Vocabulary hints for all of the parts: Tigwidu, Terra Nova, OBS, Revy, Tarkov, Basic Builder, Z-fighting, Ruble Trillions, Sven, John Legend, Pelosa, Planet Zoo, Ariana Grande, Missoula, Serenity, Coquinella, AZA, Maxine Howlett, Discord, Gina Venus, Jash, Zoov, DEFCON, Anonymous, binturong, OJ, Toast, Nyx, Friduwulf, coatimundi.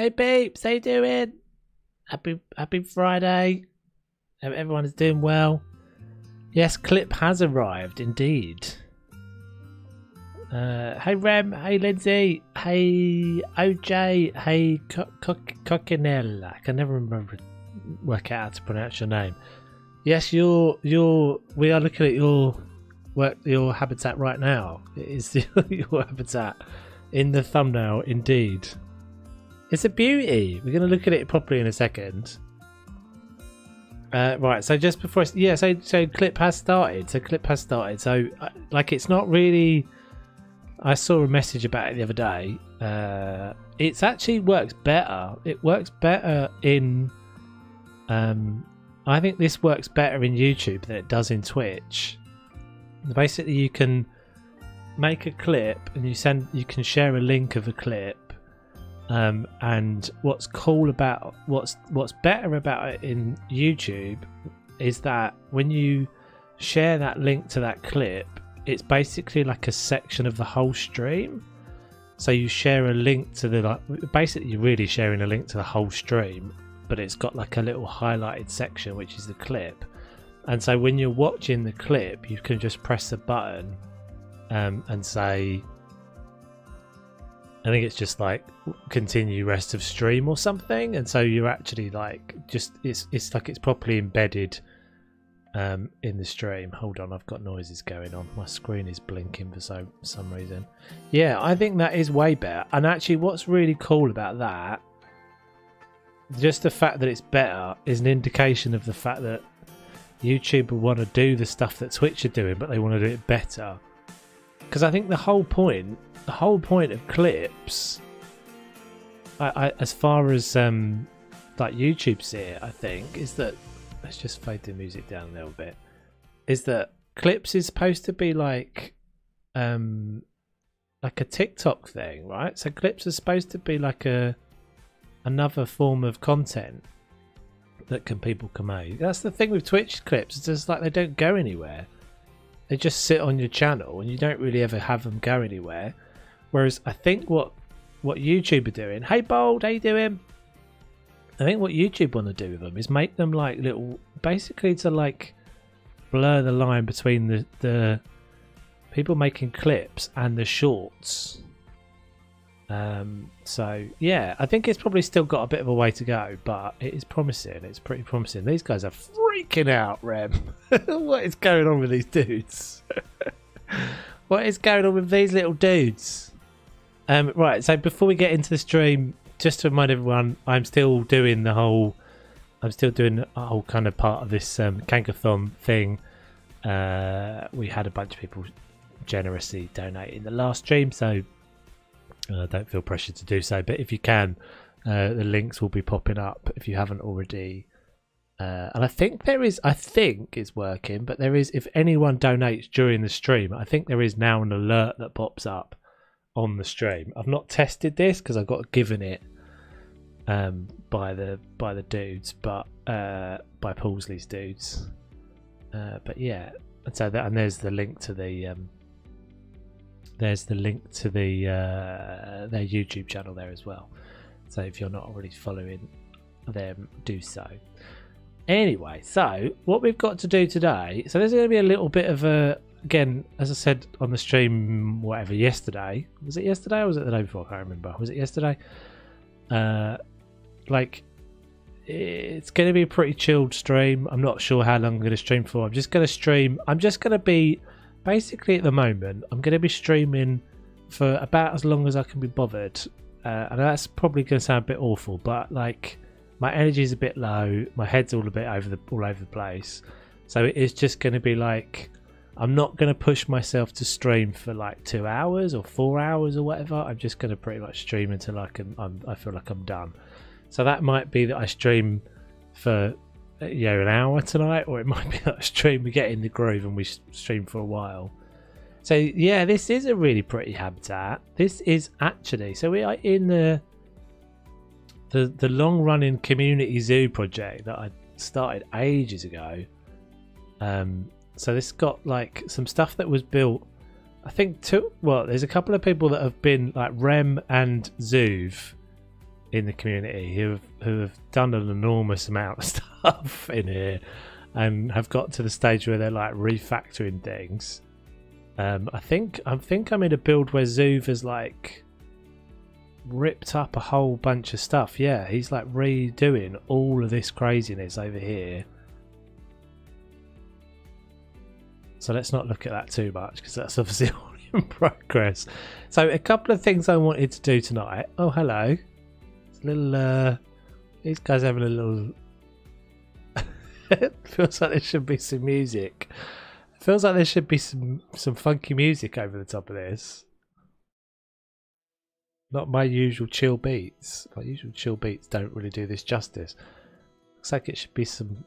Hey peeps, how you doing? Happy Friday. Hope everyone is doing well. Yes, Clip has arrived indeed. Hey Rem, hey Lindsay, hey OJ, hey Coquinella. I can never remember work out how to pronounce your name. Yes, we are looking at your habitat right now. It is your habitat in the thumbnail indeed. It's a beauty. We're going to look at it properly in a second. Right, so just before so Clip has started. So like it's not really, I saw a message about it the other day. It actually works better. It works better in I think this works better in YouTube than it does in Twitch. Basically you can make a clip and you can share a link of a clip. And what's cool about what's better about it in YouTube is that when you share that link to that clip, it's basically like a section of the whole stream. So you share a link to the basically you're really sharing a link to the whole stream, but it's got like a little highlighted section which is the clip. And so when you're watching the clip, you can just press a button and say, I think it's just like continue rest of stream or something, and so you're actually like just it's like it's properly embedded in the stream. Hold on, I've got noises going on. My screen is blinking for some reason. Yeah, I think that is way better. And actually, what's really cool about that, just the fact that it's better, is an indication of the fact that YouTube want to do the stuff that Twitch are doing, but they want to do it better. Because I think the whole point of clips, I as far as like YouTube's here, I think, is that, let's just fade the music down a little bit, is that clips is supposed to be like a TikTok thing, right? So clips are supposed to be like another form of content that people can make. That's the thing with Twitch clips, it's just like they don't go anywhere. They just sit on your channel and you don't really ever have them go anywhere. Whereas I think what YouTube are doing, hey Bold, how you doing? I think what YouTube want to do with them is make them like little, basically to like blur the line between the people making clips and the shorts. So yeah, I think it's probably still got a bit of a way to go, but it is promising. It's pretty promising. These guys are freaking out, Rem. What is going on with these dudes? What is going on with these little dudes? Right, so before we get into the stream, just to remind everyone, I'm still doing a whole kind of part of this Kangathon thing. We had a bunch of people generously donate in the last stream, so don't feel pressured to do so, but if you can, the links will be popping up if you haven't already. And I think there is, I think it's working, but there is, if anyone donates during the stream, I think there is now an alert that pops up on the stream. I've not tested this because I got given it by the dudes, but by Paulsley's dudes. But yeah, and so that, and there's the link to the their YouTube channel there as well. So if you're not already following them, do so. Anyway, so what we've got to do today, so there's going to be a little bit of a, again, as I said on the stream, whatever, yesterday. Was it yesterday or was it the day before? I can't remember. Was it yesterday? Like, it's going to be a pretty chilled stream. I'm not sure how long I'm going to stream for. I'm just going to stream. I'm just going to be... Basically, at the moment, I'm going to be streaming for about as long as I can be bothered. And that's probably going to sound a bit awful, but like my energy's a bit low, my head's all a bit all over the place. So it is just going to be like, I'm not going to push myself to stream for like 2 hours or 4 hours or whatever. I'm just going to pretty much stream until I feel like I'm done. So that might be that I stream for, you know, an hour tonight, or it might be like a stream, we get in the groove and we stream for a while. So yeah, this is a really pretty habitat. This is actually, so we are in the long running community zoo project that I started ages ago. So this got like some stuff that was built, I think, well, there's a couple of people that have been like Rem and Zoov in the community who have done an enormous amount of stuff in here and have got to the stage where they're like refactoring things. I think I'm in a build where Zoov has like ripped up a whole bunch of stuff. Yeah, he's like redoing all of this craziness over here. So let's not look at that too much because that's obviously all in progress. So a couple of things I wanted to do tonight. Oh, hello. It's a little, these guys having a little, it feels like there should be some music. It feels like there should be some funky music over the top of this. Not my usual chill beats. My usual chill beats don't really do this justice. Looks like it should be some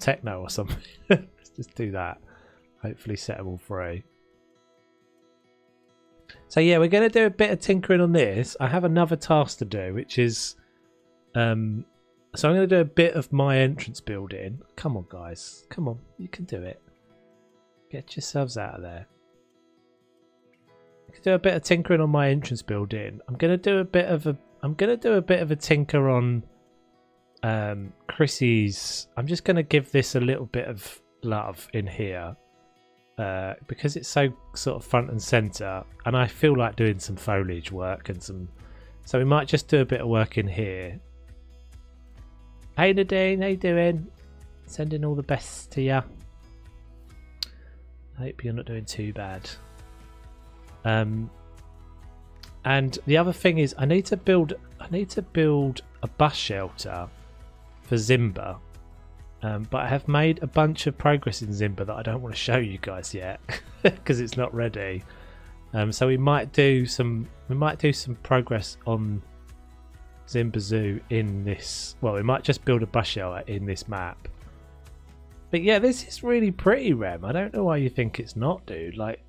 techno or something. Let's just do that. Hopefully set them all free. So yeah, we're going to do a bit of tinkering on this. I have another task to do, which is so I'm going to do a bit of my entrance building. Come on, guys. Come on. You can do it. Get yourselves out of there. Do a bit of tinkering on my entrance building. I'm gonna do a bit of a tinker on Chrissy's. I'm just gonna give this a little bit of love in here because it's so sort of front and center, and I feel like doing some foliage work and some. So we might just do a bit of work in here. Hey Nadine, how you doing? Sending all the best to you. I hope you're not doing too bad. And the other thing is I need to build a bus shelter for Zimba, but I have made a bunch of progress in Zimba that I don't want to show you guys yet because it's not ready. So we might do some progress on Zimba Zoo in this. Well, we might just build a bus shelter in this map. But yeah, this is really pretty, Rem. I don't know why you think it's not, dude. Like.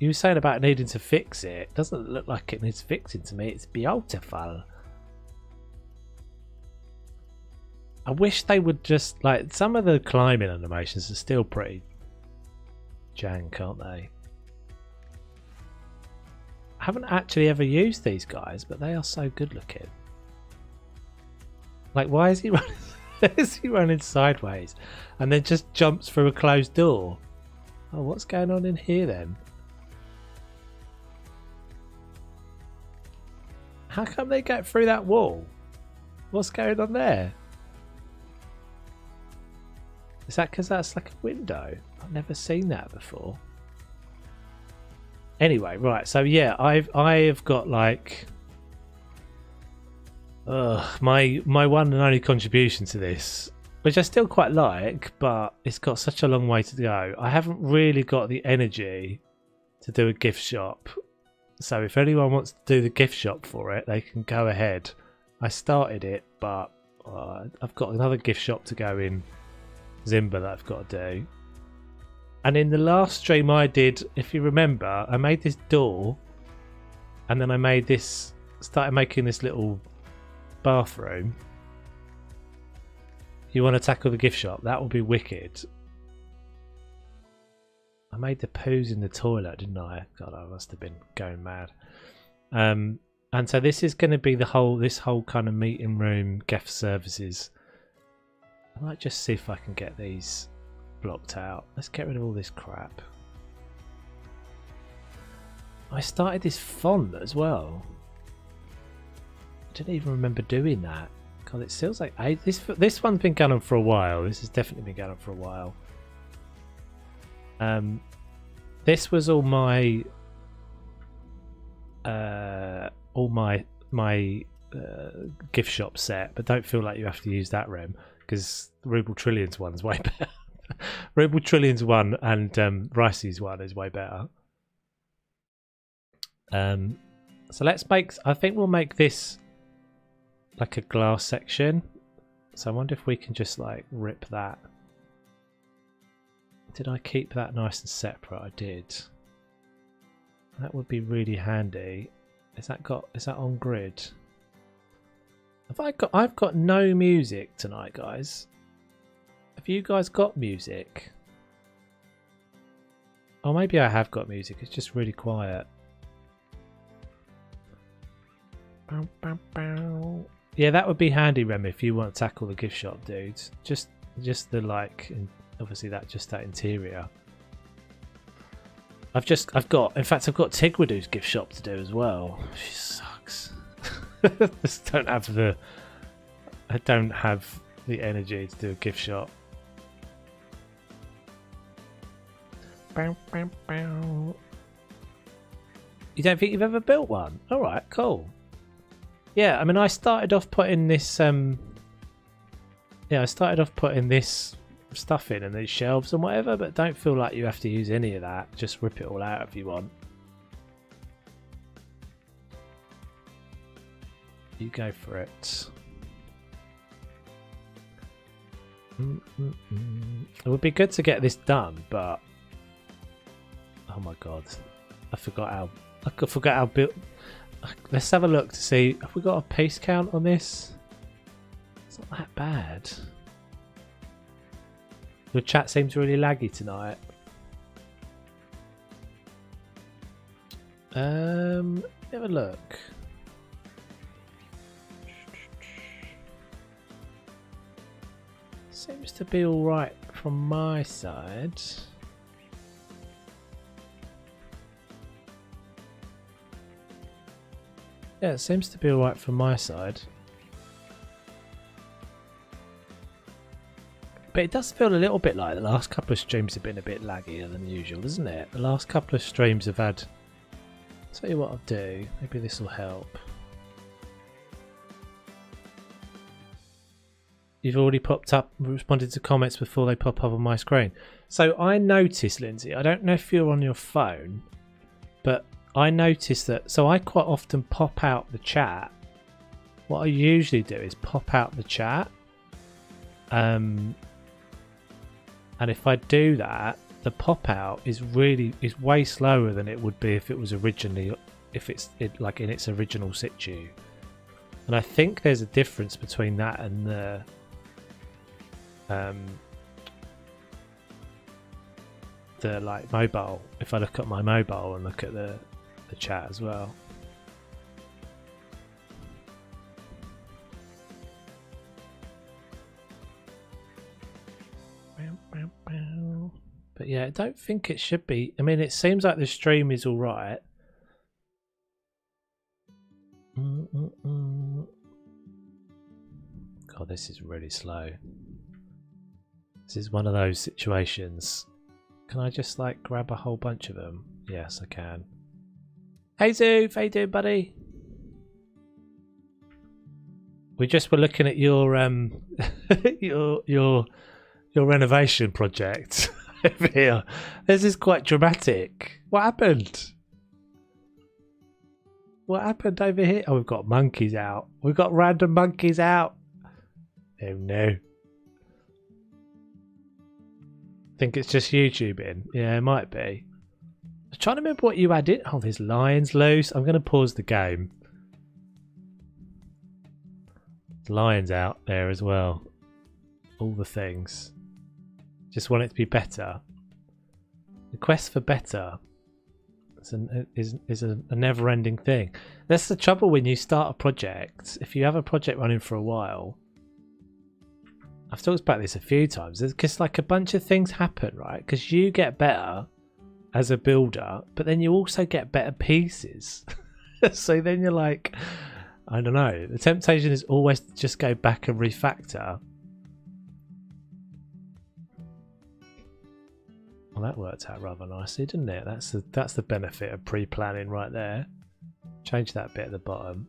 You were saying about needing to fix it. It doesn't look like it needs fixing to me. It's beautiful. I wish they would just, like, some of the climbing animations are still pretty jank, aren't they? I haven't actually ever used these guys, but they are so good looking. Like, why is he running, is he running sideways and then just jumps through a closed door? Oh, what's going on in here then? How come they get through that wall? What's going on there? Is that because that's like a window? I've never seen that before. Anyway, right. So yeah, I've got like, my one and only contribution to this, which I still quite like, but it's got such a long way to go. I haven't really got the energy to do a gift shop. So if anyone wants to do the gift shop for it, they can go ahead. I started it, but I've got another gift shop to go in Zimba that I've got to do. And in the last stream I did, if you remember, I made this door, and then I made this, started making this little bathroom. You want to tackle the gift shop? That will be wicked. I made the poos in the toilet, didn't I? God, I must have been going mad. And so this is going to be the whole, this whole kind of meeting room, gift services. I might just see if I can get these blocked out. Let's get rid of all this crap. I started this font as well. I didn't even remember doing that. God, it feels like this one's been going on for a while. This has definitely been going on for a while. This was all my gift shop set, but don't feel like you have to use that, Rem, because Ruble Trillions one's way better. Ruble Trillions one and Ricey's one is way better. So let's make. I think we'll make this like a glass section. So I wonder if we can just like rip that. Did I keep that nice and separate? I did. That would be really handy. Is that on grid? I've got no music tonight, guys. Have you guys got music? Or maybe I have got music, it's just really quiet. Bow, bow, bow. Yeah, that would be handy, Rem, if you want to tackle the gift shop, dudes. Just the like, and obviously that just that interior. I've got Tigwidu's gift shop to do as well. She sucks. Just I don't have the energy to do a gift shop. Bow, bow, bow. You don't think you've ever built one? All right, cool. Yeah, I mean, I started off putting this. Yeah, I started off putting this stuff in and these shelves and whatever, but don't feel like you have to use any of that. Just rip it all out if you want. You go for it. It would be good to get this done, but oh my god, I forgot how built. Let's have a look to see. Have we got a piece count on this? It's not that bad. Your chat seems really laggy tonight. Have a look. Seems to be all right from my side. Yeah, it seems to be all right from my side. But it does feel a little bit like the last couple of streams have been a bit laggier than usual, isn't it? The last couple of streams have had... I'll tell you what I'll do. Maybe this will help. You've already popped up, responded to comments before they pop up on my screen. So I noticed, Lindsay, I don't know if you're on your phone, but... I noticed that, so I quite often pop out the chat. What I usually do is pop out the chat. And if I do that, the pop out is way slower than it would be if it was originally, like in its original situ. And I think there's a difference between that and the, like mobile. If I look at my mobile and look at the chat as well. But yeah, I don't think it should be. I mean, it seems like the stream is all right. God, this is really slow. This is one of those situations. Can I just like grab a whole bunch of them? Yes, I can. Hey Zoov, how you doing, buddy? We just were looking at your your renovation project over here. This is quite dramatic. What happened? What happened over here? Oh, we've got monkeys out. We've got random monkeys out. Oh no. I think it's just YouTubing. Yeah, it might be. I'm trying to remember what you added. Oh, there's lions loose. I'm going to pause the game. There's lions out there as well. All the things. Just want it to be better. The quest for better is a never-ending thing. That's the trouble when you start a project. If you have a project running for a while, I've talked about this a few times. It's just like a bunch of things happen, right? Because you get better as a builder, but then you also get better pieces. So then you're like, I don't know. The temptation is always to just go back and refactor. Well, that worked out rather nicely, didn't it? That's the benefit of pre-planning right there. Change that bit at the bottom.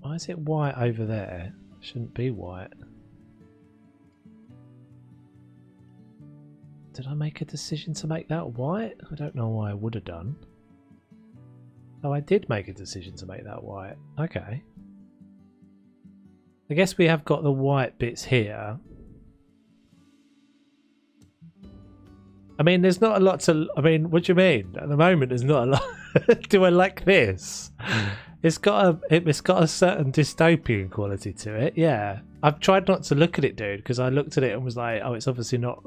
Why is it white over there? Shouldn't be white. Did I make a decision to make that white? I don't know why I would have done. Oh, I did make a decision to make that white. Okay. I guess we have got the white bits here. I mean, there's not a lot to... I mean, what do you mean? At the moment, there's not a lot... Do I like this? It's got a certain dystopian quality to it, yeah. I've tried not to look at it, dude, because I looked at it and was like, oh, it's obviously not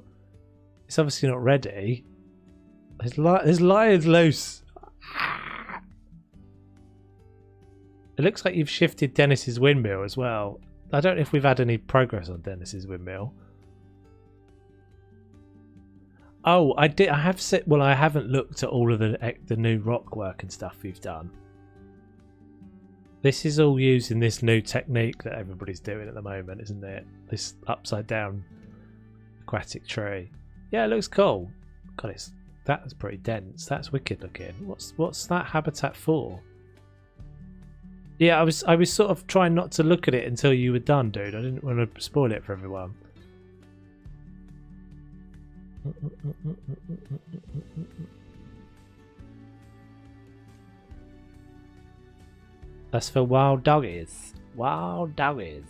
ready. There's lions loose. It looks like you've shifted Dennis's windmill as well. I don't know if we've had any progress on Dennis's windmill. Oh, I did. I have said. Well, I haven't looked at all of the new rock work and stuff we've done. This is all using this new technique that everybody's doing at the moment, isn't it? This upside down aquatic tree. Yeah, it looks cool. God, that's pretty dense. That's wicked looking. What's that habitat for? Yeah, I was sort of trying not to look at it until you were done, dude. I didn't want to spoil it for everyone. That's for wild doggies. Wild doggies.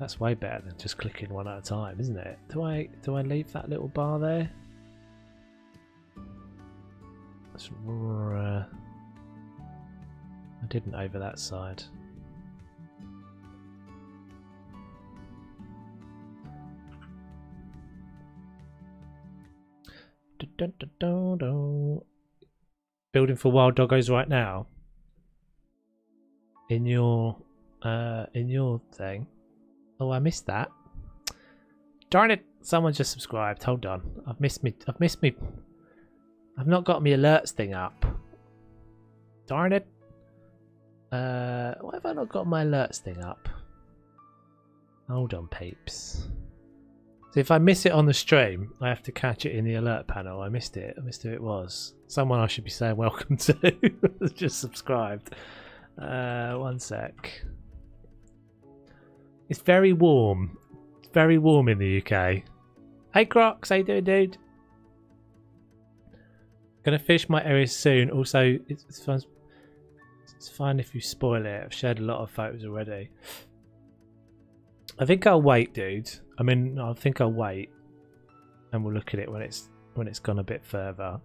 That's way better than just clicking one at a time, isn't it? Do I leave that little bar there? I didn't over that side. Building for wild doggos right now. In your thing. Oh, I missed that. Darn it! Someone just subscribed. Hold on, I've missed me. I've not got my alerts thing up. Darn it! Why have I not got my alerts thing up? Hold on, peeps. So if I miss it on the stream, I have to catch it in the alert panel. I missed it. I missed who it was. Someone I should be saying welcome to just subscribed. One sec. It's very warm. It's very warm in the UK. Hey Crocs, how you doing, dude? Gonna fish my area soon. Also, it's fun. It's fine if you spoil it. I've shared a lot of photos already. I think I'll wait, dude. I mean, I think I'll wait, and we'll look at it when it's gone a bit further.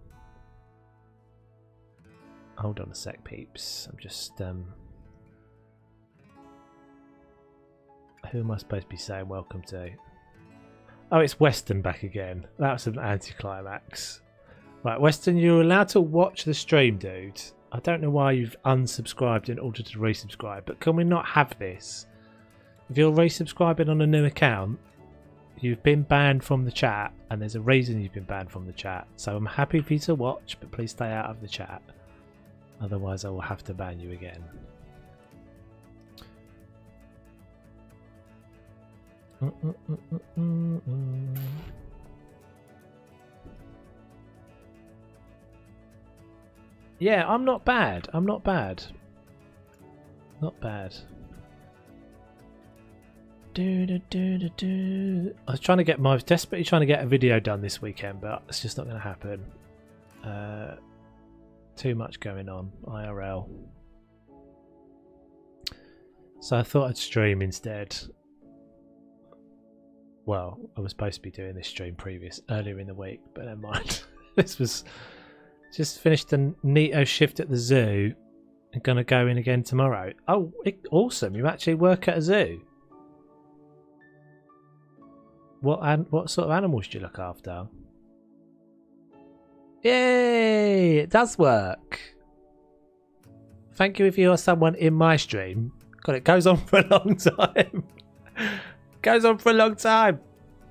Hold on a sec, peeps. I'm just who am I supposed to be saying welcome to? Oh, it's Weston back again. That's an anticlimax. Right, Weston, you're allowed to watch the stream, dude. I don't know why you've unsubscribed in order to resubscribe, but can we not have this? If you're resubscribing on a new account, you've been banned from the chat, and there's a reason you've been banned from the chat. So I'm happy for you to watch, but please stay out of the chat. Otherwise, I will have to ban you again. Yeah, I'm not bad. I'm not bad. Not bad. I was trying to get my, desperately trying to get a video done this weekend, but it's just not going to happen. Too much going on IRL. So I thought I'd stream instead. Well, I was supposed to be doing this stream earlier in the week, but never mind. This was just finished a neato shift at the zoo. I'm gonna go in again tomorrow. Oh, awesome! You actually work at a zoo. What sort of animals do you look after? Yay! It does work. Thank you if you are someone in my stream. God, it goes on for a long time. Goes on for a long time.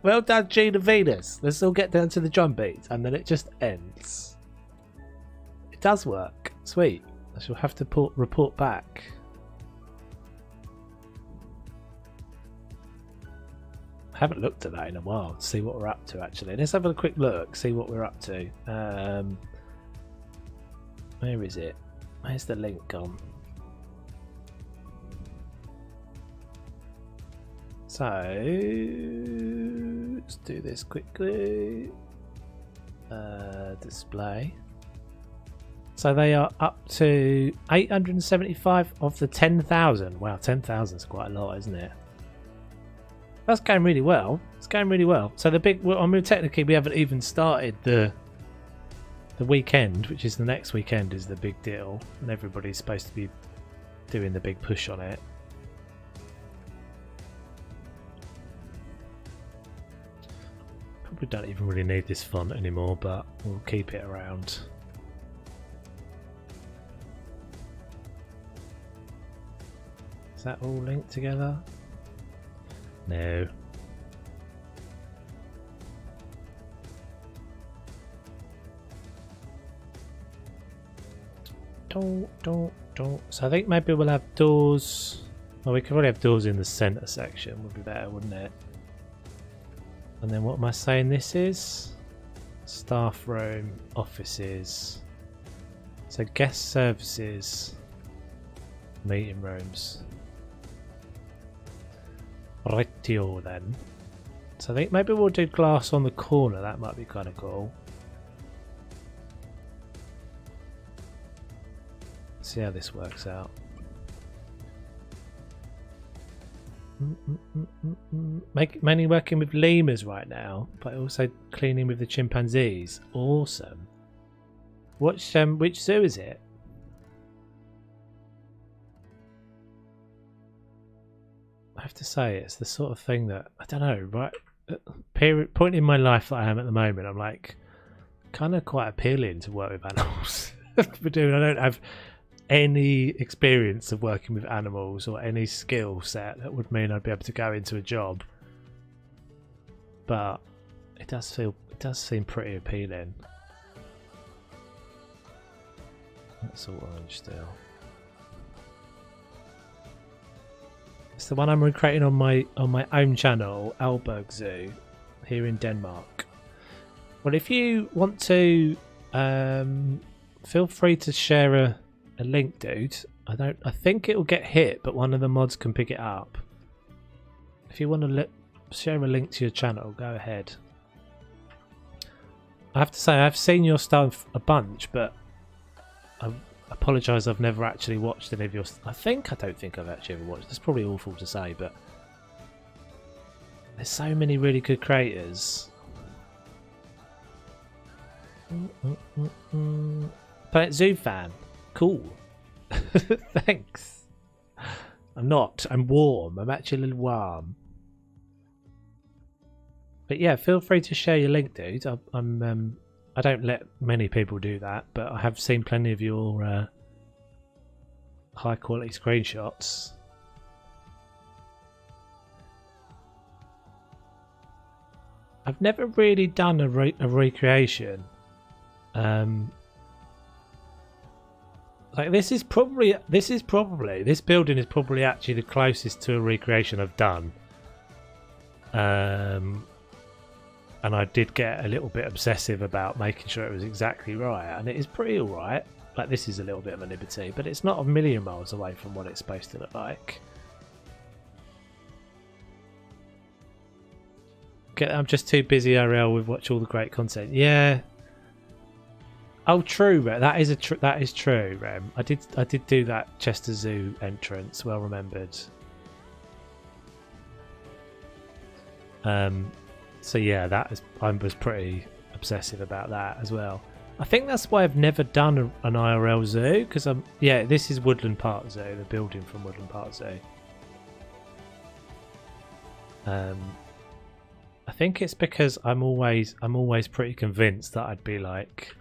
Well done, Gina Venus. Let's all get down to the drum beat, and then it just ends. It does work. Sweet. I shall have to report back. I haven't looked at that in a while to see what we're up to, actually. Let's have a quick look, see what we're up to. Where is it? Where's the link gone? So let's do this quickly. Display. So they are up to 875 of the 10,000. Wow, 10,000 is quite a lot, isn't it? That's going really well. It's going really well. So I mean, technically we haven't even started the weekend, which is the next weekend is the big deal, and everybody's supposed to be doing the big push on it. We don't even really need this font anymore, but we'll keep it around. Is that all linked together? No. Don't. So I think maybe we'll have doors. Well, we could probably have doors in the centre section, would be better, wouldn't it? And then what am I saying this is? Staff room, offices. So guest services, meeting rooms. Rightio then. So I think maybe we'll do glass on the corner, that might be kind of cool. See how this works out. Mainly working with lemurs right now, but also cleaning with the chimpanzees. Awesome. Which zoo is it? I have to say, it's the sort of thing that I don't know. Right, period, point in my life that I am at the moment, I'm like kind of quite appealing to work with animals. But dude, I don't have any experience of working with animals or any skill set that would mean I'd be able to go into a job, but it does seem pretty appealing. That's all orange still. It's the one I'm recreating on my own channel, Alberg Zoo, here in Denmark. Well, if you want to, feel free to share a link, dude. I think it'll get hit, but one of the mods can pick it up. If you want to share a link to your channel, go ahead. I have to say, I've seen your stuff a bunch, but I apologise, I've never actually watched any of your stuff. I don't think I've actually ever watched. That's probably awful to say, but there's so many really good creators. Planet Zoo fan. Cool. Thanks. I'm warm. I'm actually a little warm. But yeah, feel free to share your link, dude. I don't let many people do that, but I have seen plenty of your high quality screenshots. I've never really done a recreation. Like this building is probably actually the closest to a recreation I've done, and I did get a little bit obsessive about making sure it was exactly right, and it is pretty alright. Like this is a little bit of a liberty, but it's not a million miles away from what it's supposed to look like. I'm just too busy IRL with watch all the great content. Yeah. Oh, true, Rem. That is true, Rem. I did do that Chester Zoo entrance. Well remembered. So yeah, I was pretty obsessive about that as well. I think that's why I've never done an IRL zoo, because this is Woodland Park Zoo, the building from Woodland Park Zoo. I think it's because I'm always pretty convinced that I'd be like,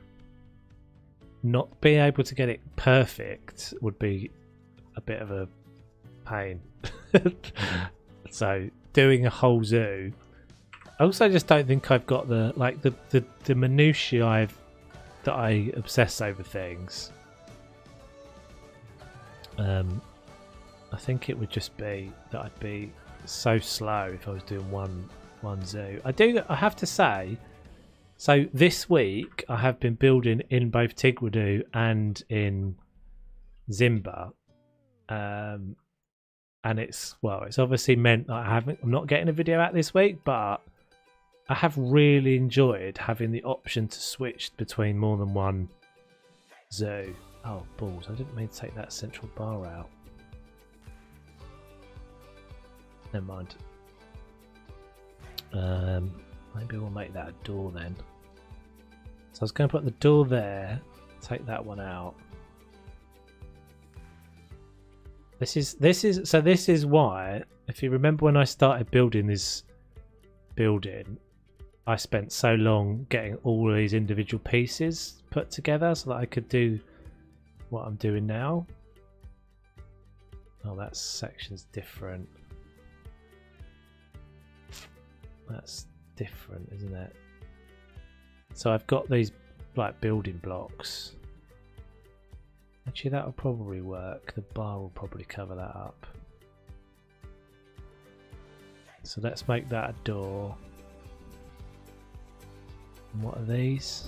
not being able to get it perfect would be a bit of a pain. So doing a whole zoo, I also just don't think I've got the minutiae that I obsess over things. I think it would just be that I'd be so slow if I was doing one zoo. I have to say, so this week I have been building in both Tigwidu and in Zimba, and it's obviously meant that I'm not getting a video out this week, but I have really enjoyed having the option to switch between more than one zoo. Oh balls! I didn't mean to take that central bar out. Never mind. Maybe we'll make that a door then. So I was going to put the door there, take that one out. This is why, if you remember when I started building this building, I spent so long getting all these individual pieces put together so that I could do what I'm doing now. Oh, that section's different. That's different, isn't it? So I've got these like building blocks. Actually, that'll probably work. The bar will probably cover that up. So let's make that a door. And what are these?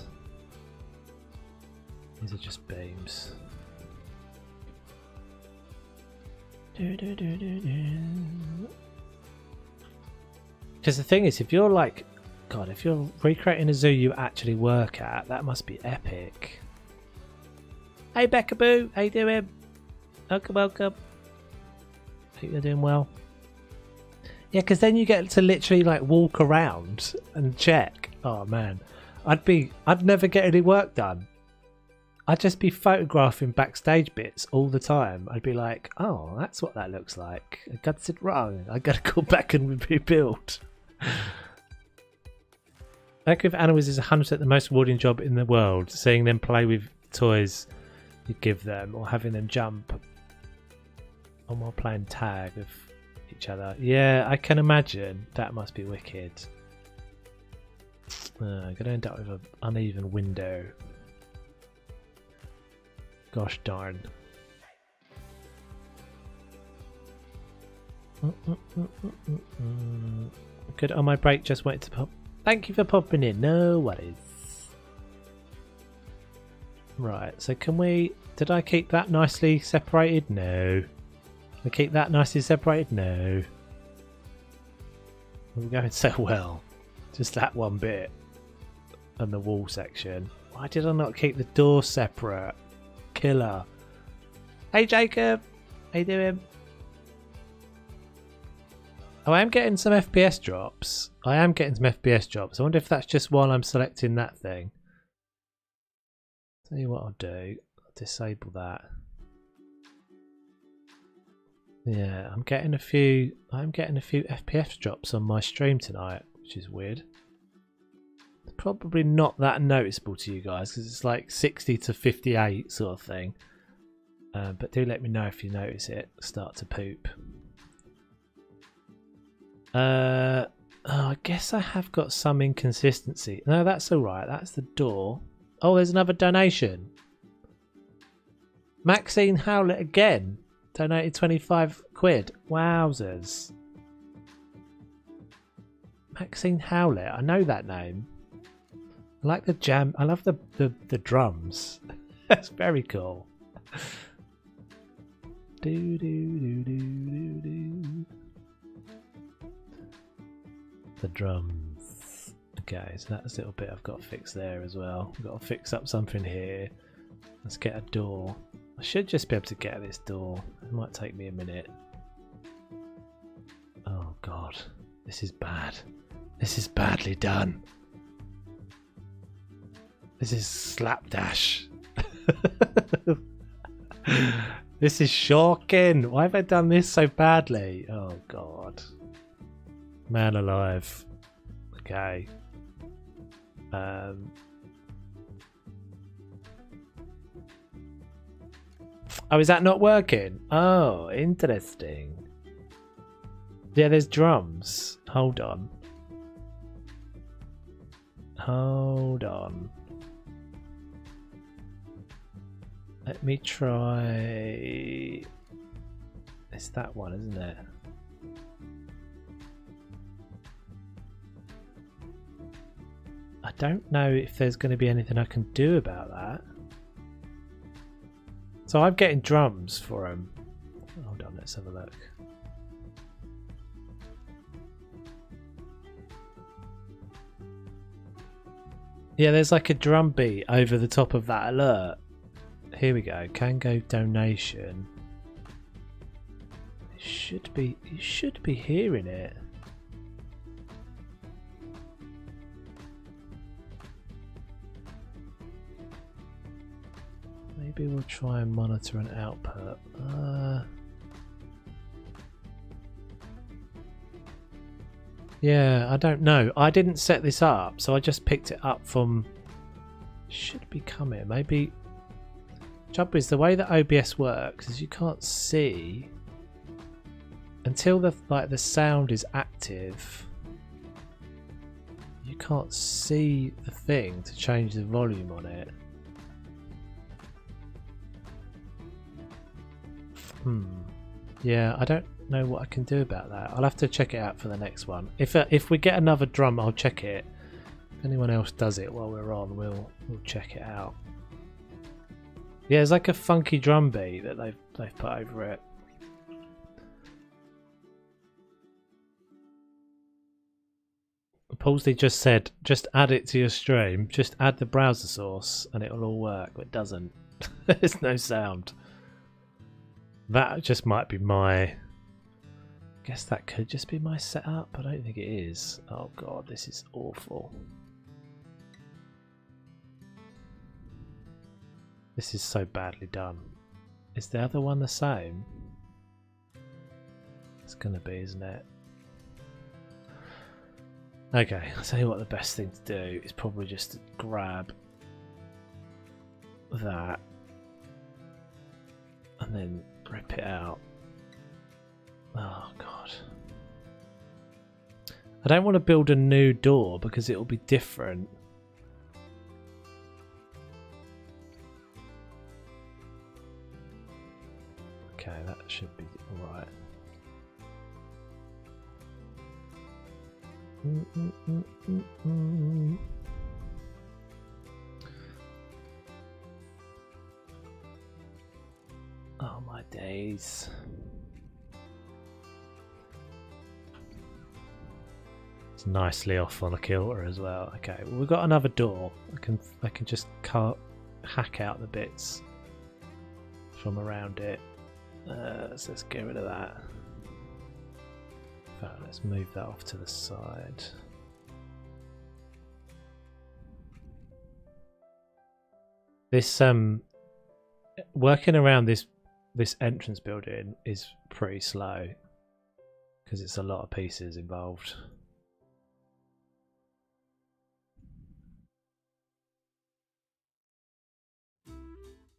These are just beams. Because the thing is, if you're like, God, if you're recreating a zoo you actually work at, that must be epic. Hey Becca Boo, how you doing? Welcome, welcome. Hope you're doing well. Yeah, because then you get to literally like walk around and check. Oh man, I'd never get any work done. I'd just be photographing backstage bits all the time. I'd be like, oh, that's what that looks like. I got it wrong. I got to go back and rebuild. Working with animals is 100% the most rewarding job in the world. Seeing them play with toys you give them, or having them jump, or while playing tag with each other. Yeah, I can imagine. That must be wicked. I'm going to end up with an uneven window. Gosh darn. Good on my break, just wanted to pop. Thank you for popping in, no worries. Right, so can we, did I keep that nicely separated? No. Did I keep that nicely separated? No. We're going so well. Just that one bit. And the wall section. Why did I not keep the door separate? Killer. Hey Jacob, how you doing? Oh, I am getting some FPS drops. I wonder if that's just while I'm selecting that thing. Tell you what I'll do. I'll disable that. Yeah, I'm getting a few FPS drops on my stream tonight, which is weird. Probably not that noticeable to you guys because it's like 60 to 58 sort of thing, but do let me know if you notice it start to poop. Oh, I guess I have got some inconsistency. No, that's all right. That's the door. Oh, there's another donation. Maxine Howlett again donated 25 quid. Wowzers. Maxine Howlett, I know that name. I like the jam. I love the drums. That's very cool. Do, do, do, do, do, do. The drums. Okay, so that's a little bit I've got to fix there as well. I've got to fix up something here. Let's get a door. I should just be able to get this door. It might take me a minute. Oh god. This is bad. This is badly done. This is slapdash. This is shocking. Why have I done this so badly? Oh god. Man alive. Okay. Oh, is that not working? Oh, interesting. Yeah, there's drums. Hold on. Hold on. Let me try. It's that one, isn't it? I don't know if there's going to be anything I can do about that. So I'm getting drums for him. Hold on, let's have a look. Yeah, there's like a drum beat over the top of that alert. Here we go. Cango donation. It should be. You should be hearing it. Maybe we'll try and monitor an output. Yeah, I don't know. I didn't set this up, so I just picked it up from... Should be coming. Maybe... Trouble is, the way that OBS works is you can't see until the sound is active. You can't see the thing to change the volume on it. Yeah, I don't know what I can do about that. I'll have to check it out for the next one. If we get another drum, I'll check it. If anyone else does it while we're on, we'll check it out. Yeah, it's like a funky drum beat that they've put over it. Paulsley just said, just add it to your stream. Just add the browser source and it'll all work, but it doesn't. There's no sound. That just might be my... I guess that could just be my setup. I don't think it is. Oh god, this is awful. This is so badly done. Is the other one the same? It's gonna be, isn't it? Okay, I'll tell you what the best thing to do is probably just to grab that and then rip it out. Oh god. I don't want to build a new door because it'll be different. Okay, that should be alright. Oh my days. It's nicely off on a kilter as well. Okay, well, we've got another door. I can just hack out the bits from around it. So let's get rid of that. Right, let's move that off to the side. This working around this entrance building is pretty slow because it's a lot of pieces involved.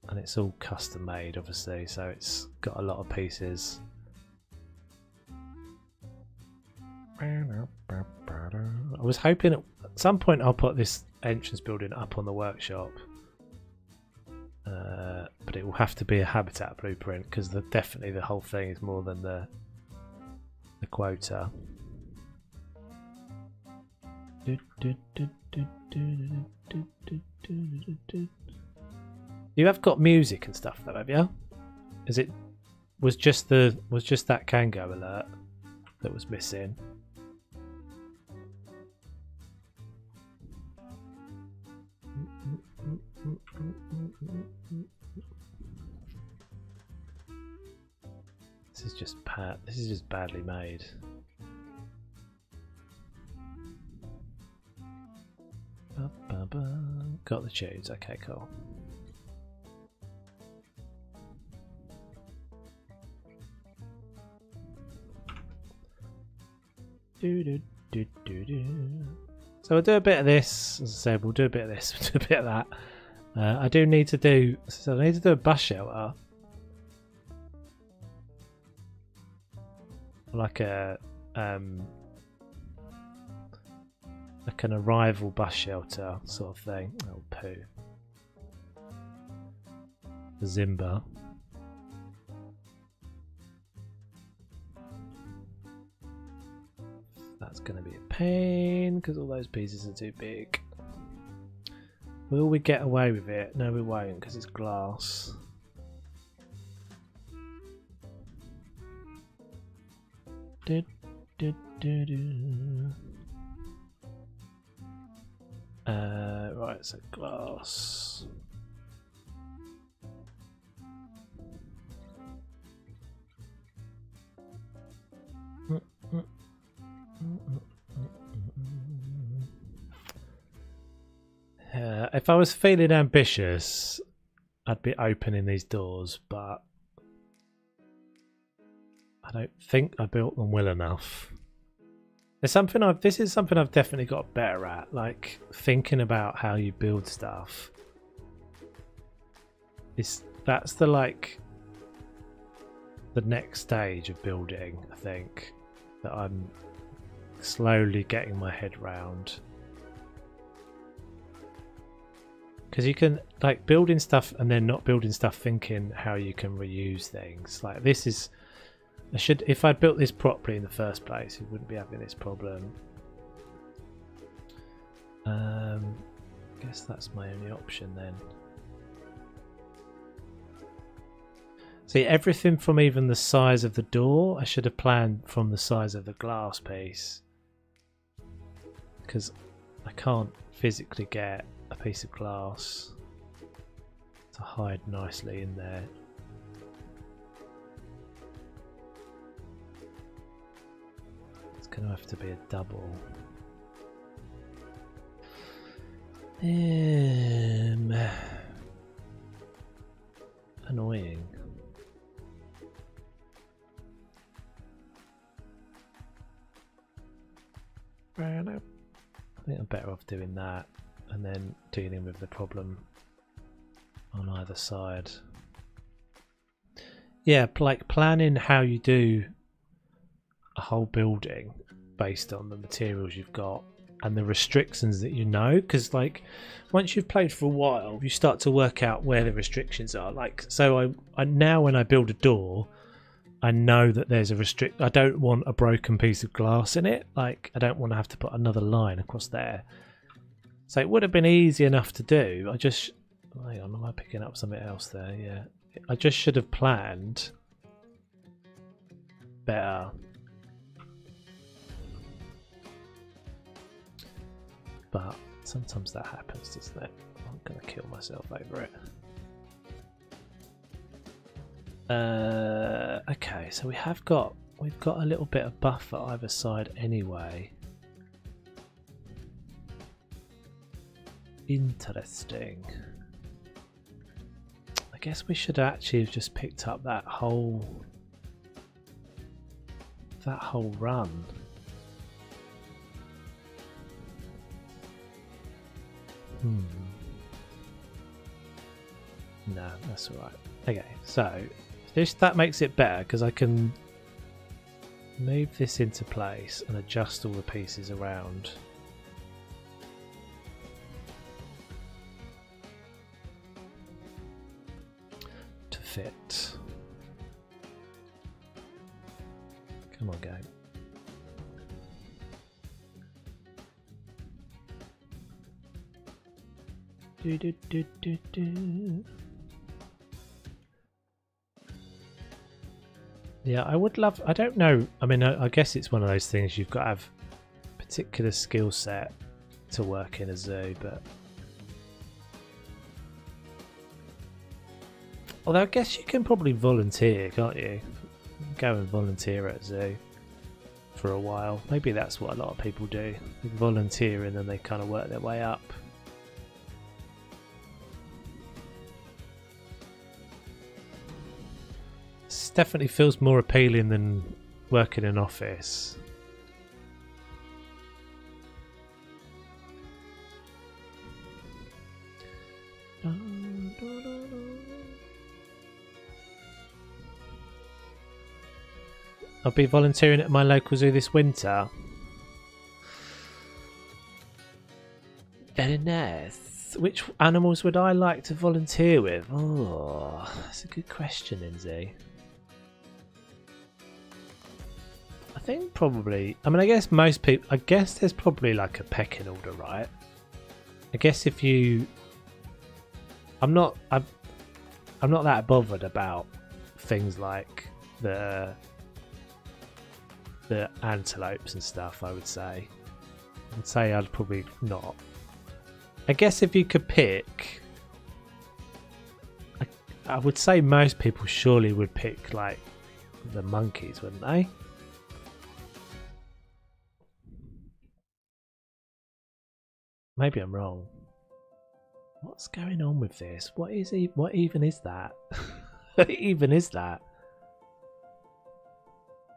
And it's all custom made, obviously, so it's got a lot of pieces. I was hoping at some point I'll put this entrance building up on the workshop, but it will have to be a habitat blueprint because definitely the whole thing is more than the quota. You have got music and stuff though, have you? Is it was just that Cango alert that was missing? This is just badly made. Got the tunes. Okay, cool. So we'll do a bit of this, as I said, we'll do a bit of this, we'll do a bit of that. I do need to do, so I need to do a bus shelter. Like a, like an arrival bus shelter sort of thing. Oh, poo. Zimba. That's going to be a pain because all those pieces are too big. Will we get away with it? No, we won't because it's glass. Right, so glass. If I was feeling ambitious, I'd be opening these doors, but I don't think I built them well enough. This is something I've definitely got better at, like thinking about how you build stuff. That's the the next stage of building, I think, that I'm slowly getting my head round. Because you can building stuff and then not building stuff, thinking how you can reuse things. Like this is, I should, if I built this properly in the first place, we wouldn't be having this problem. I guess that's my only option then. See, everything from even the size of the door, I should have planned from the size of the glass piece, because I can't physically get a piece of glass to hide nicely in there. It's going to have to be a double. Annoying. I think I'm better off doing that and then dealing with the problem on either side. Yeah, like planning how you do a whole building based on the materials you've got and the restrictions that you know, because once you've played for a while you start to work out where the restrictions are. Like so I now when I build a door, I know that there's a I don't want a broken piece of glass in it. Like I don't want to have to put another line across there. So it would have been easy enough to do. I just, hang on, am I picking up something else there? Yeah. I just should have planned better. But sometimes that happens, doesn't it? I'm gonna kill myself over it. Okay, so we've got a little bit of buffer either side anyway. Interesting. I guess we should actually have just picked up that whole run. No, that's all right. Okay, so that makes it better because I can move this into place and adjust all the pieces around. To fit. Come on, game. Do do do do do. Yeah, I would love, I don't know, I mean, I guess it's one of those things you've got to have a particular skill set to work in a zoo, but although I guess you can probably volunteer, can't you? Go and volunteer at a zoo for a while. Maybe that's what a lot of people do. They volunteer and then they kind of work their way up. Definitely feels more appealing than working in an office. I'll be volunteering at my local zoo this winter. Very nice. Which animals would I like to volunteer with? Oh, that's a good question, Lindsay. I think probably, I mean, I guess most people, I guess there's probably like a pecking order, right? I guess if you, I'm not that bothered about things like the antelopes and stuff, I would say. I'd say I'd probably not. I guess if you could pick, I would say most people surely would pick like the monkeys, wouldn't they? Maybe I'm wrong. What's going on with this? What even is that? What even is that?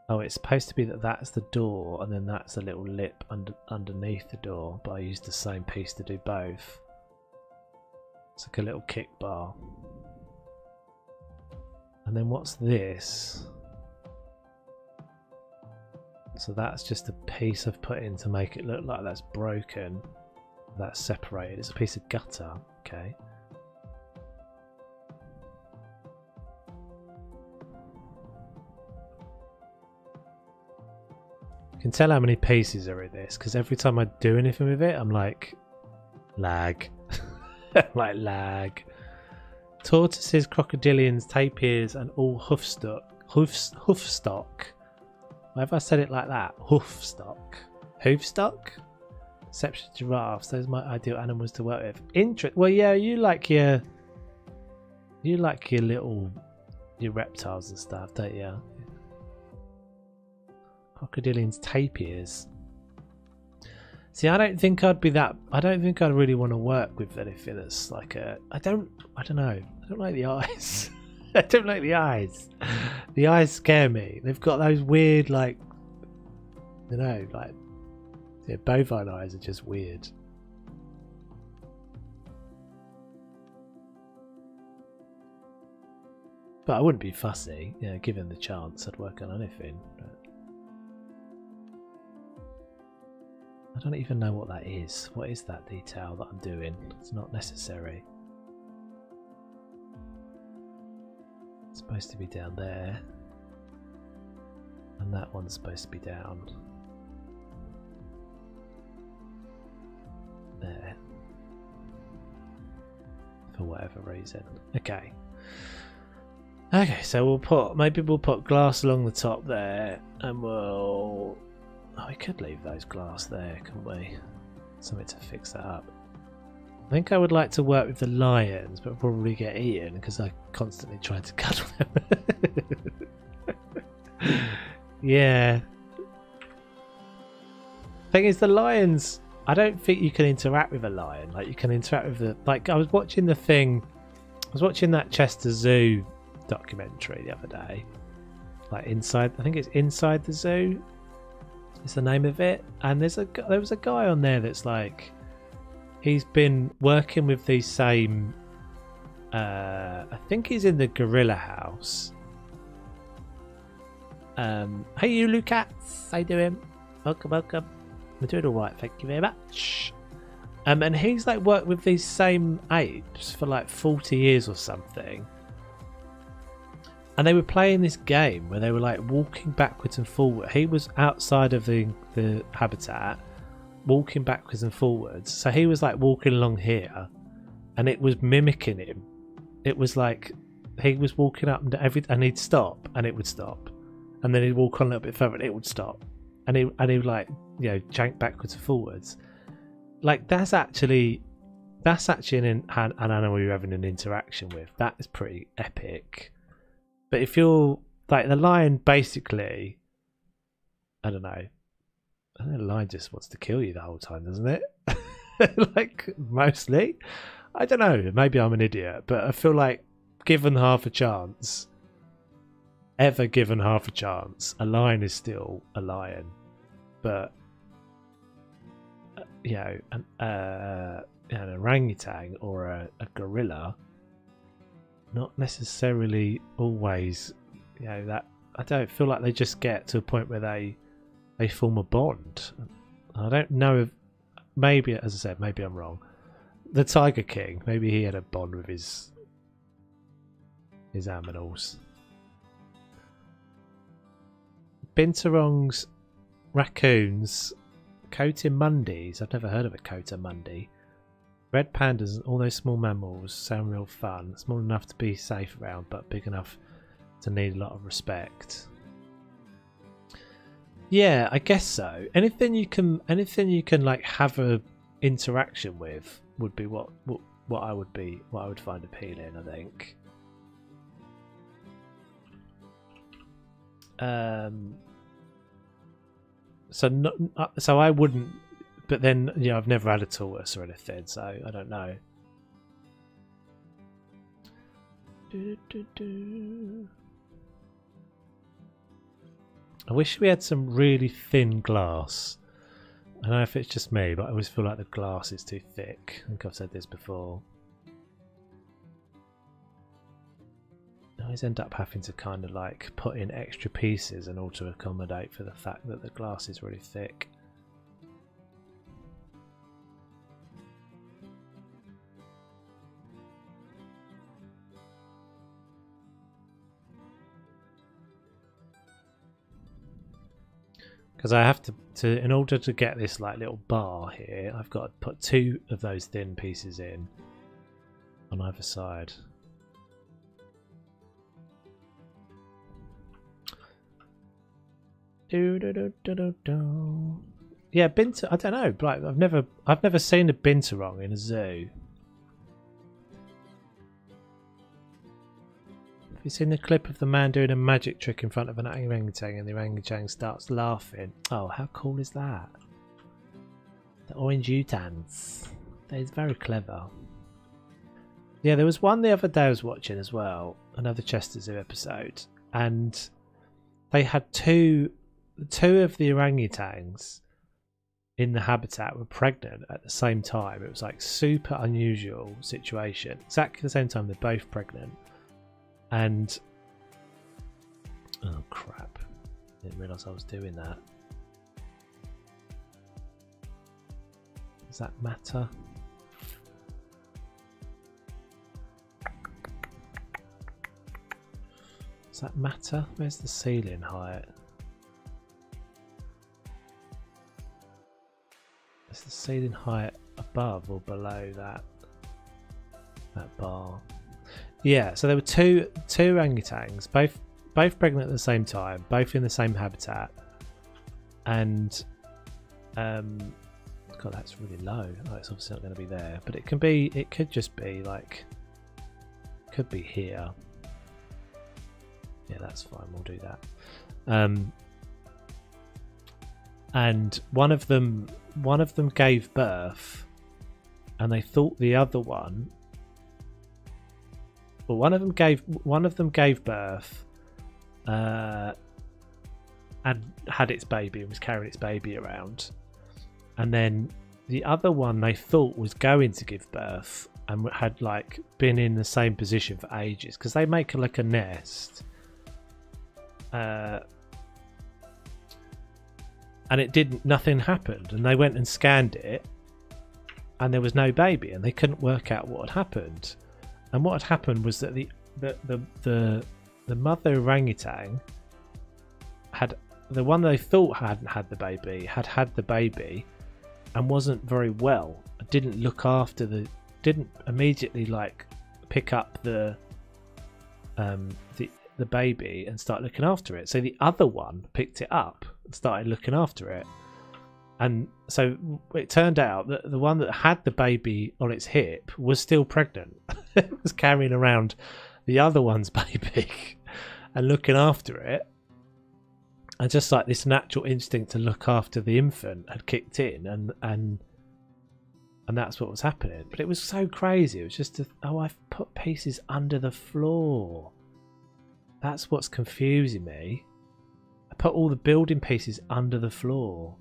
Oh, it's supposed to be that that's the door and then that's a little lip underneath the door, but I used the same piece to do both. It's like a little kick bar. And then what's this? So that's just a piece I've put in to make it look like that's broken. That's separated. It's a piece of gutter. Okay. You can tell how many pieces are in this because every time I do anything with it, I'm like, lag. Like lag. Tortoises, crocodilians, tapirs, and all hoofstock. Why have I said it like that? Hoofstock? Exception giraffes. Those are my ideal animals to work with. Well, yeah, you like your little, your reptiles and stuff, don't you? Crocodilians, tapirs. See, I don't think I'd really want to work with anything that's like a. I don't know. I don't like the eyes. I don't like the eyes. The eyes scare me. They've got those weird, like, you know, like, yeah, bovine eyes are just weird. But I wouldn't be fussy, you know, given the chance. I'd work on anything. But I don't even know what that is. What is that detail that I'm doing? It's not necessary. It's supposed to be down there. And that one's supposed to be down there. For whatever reason. Okay. Okay, so maybe we'll put glass along the top there and we'll... Oh, we could leave those glass there, couldn't we? Something to fix that up. I think I would like to work with the lions, but probably get eaten because I constantly try to cuddle them. Yeah. Thing is, the lions, I don't think you can interact with a lion. Like, you can interact with the... Like, I was watching the thing... I was watching that Chester Zoo documentary the other day. Like, Inside... I think it's Inside the Zoo. It's the name of it, and there was a guy on there that's like, he's been working with these same I think he's in the gorilla house. Hey you Lucas, how you doing? Welcome. We're doing all right, thank you very much. And he's like worked with these same apes for like 40 years or something. And they were playing this game where they were like walking backwards and forward. He was outside of the habitat, walking backwards and forwards. So he was like walking along here, and it was mimicking him. It was like he was walking up and he'd stop, and it would stop, and then he'd walk on a little bit further, and it would stop, and he would, like, you know, jank backwards and forwards. Like, that's actually an animal you're having an interaction with. That is pretty epic. But if you're like the lion, basically, I don't know, the lion just wants to kill you the whole time, doesn't it? Like, mostly. I don't know, maybe I'm an idiot, but I feel like, given half a chance, ever given half a chance, a lion is still a lion. But, you know, an orangutan or a gorilla, not necessarily always, you know, that I don't feel like they just get to a point where they form a bond. I don't know if, maybe, as I said, maybe I'm wrong. The Tiger King, maybe he had a bond with his aminals. Binturongs, raccoons, coatimundis. I've never heard of a coatimundi. Red pandas and all those small mammals sound real fun. Small enough to be safe around, but big enough to need a lot of respect. Yeah, I guess so. Anything you can like have a interaction with would be what I would find appealing, I think. So I wouldn't. But then, you know, I've never had a tortoise or anything, so I don't know. I wish we had some really thin glass. I don't know if it's just me, but I always feel like the glass is too thick. I think I've said this before. I always end up having to kind of like put in extra pieces in order to accommodate for the fact that the glass is really thick. Because I have to, in order to get this like little bar here, I've got to put two of those thin pieces in on either side. Yeah, binturong. I don't know. Like, I've never seen a binturong in a zoo. You seen the clip of the man doing a magic trick in front of an orangutan and the orangutan starts laughing? Oh, how cool is that? The orange utans. That is very clever. Yeah, there was one the other day I was watching as well, another Chester Zoo episode, and they had two of the orangutans in the habitat were pregnant at the same time. It was like super unusual situation. Exactly the same time they're both pregnant. And oh crap, didn't realise I was doing that. Does that matter? Does that matter? Where's the ceiling height? Is the ceiling height above or below that bar? Yeah, so there were two orangutans, both pregnant at the same time, both in the same habitat, and God, that's really low. Oh, it's obviously not going to be there, but it can be. It could just be like, could be here. Yeah, that's fine. We'll do that. And one of them gave birth, and they thought the other one. Well, one of them gave birth, and had its baby and was carrying its baby around, and then the other one they thought was going to give birth and had like been in the same position for ages because they make like a nest, and it didn't. Nothing happened, and they went and scanned it, and there was no baby, and they couldn't work out what had happened. And what had happened was that the mother orangutan had the one they thought hadn't had the baby had the baby and wasn't very well. Didn't look after didn't immediately like pick up the baby and start looking after it. So the other one picked it up and started looking after it. And so it turned out that the one that had the baby on its hip was still pregnant. It was carrying around the other one's baby and looking after it. And just like this natural instinct to look after the infant had kicked in, and that's what was happening. But it was so crazy. It was just, oh, I've put pieces under the floor. That's what's confusing me. I put all the building pieces under the floor.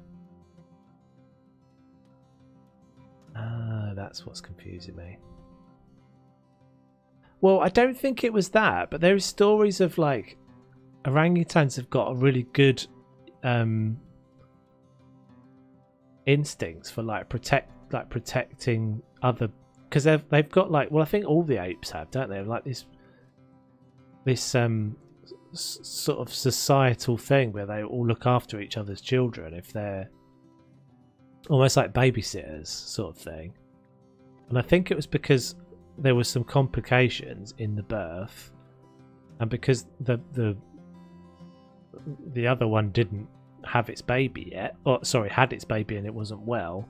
Ah, that's what's confusing me. Well, I don't think it was that, but there are stories of like orangutans have got a really good instincts for like protecting other, because they've got like, well, I think all the apes have, don't they? Like this sort of societal thing where they all look after each other's children if they're. Almost like babysitters sort of thing. And I think it was because there were some complications in the birth, and because the other one didn't have its baby yet, or sorry, had its baby and it wasn't well,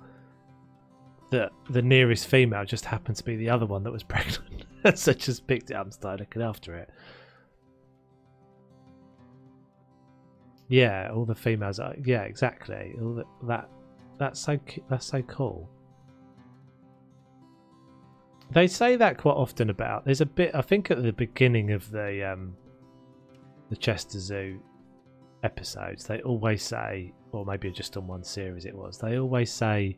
that the nearest female just happened to be the other one that was pregnant. So just picked it up and started looking after it. Yeah, all the females are, yeah, exactly. All that that's so cool. They say that quite often about. There's a bit, I think, at the beginning of the Chester Zoo episodes, they always say, or maybe just done one series it was, they always say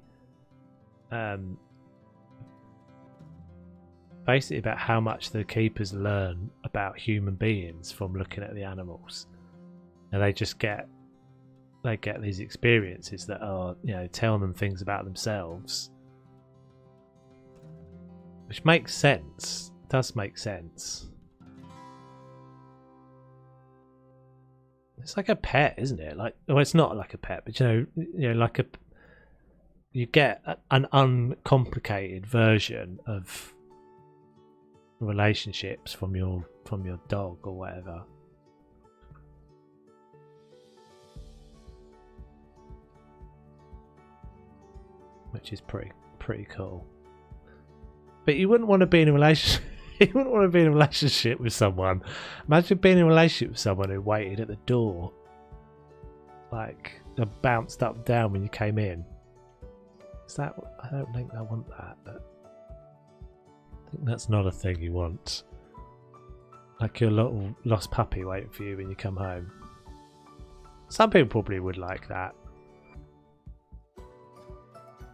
basically about how much the keepers learn about human beings from looking at the animals, and they just get, they get these experiences that are, you know, telling them things about themselves, which makes sense. It does make sense. It's like a pet, isn't it? Like, well, it's not like a pet, but you know, like a, you get an uncomplicated version of relationships from your dog or whatever. Which is pretty cool. But you wouldn't want to be in a relationship. You wouldn't want to be in a relationship with someone. Imagine being in a relationship with someone who waited at the door, like, and bounced up and down when you came in. Is that? I don't think I want that. But I think that's not a thing you want. Like your little lost puppy waiting for you when you come home. Some people probably would like that.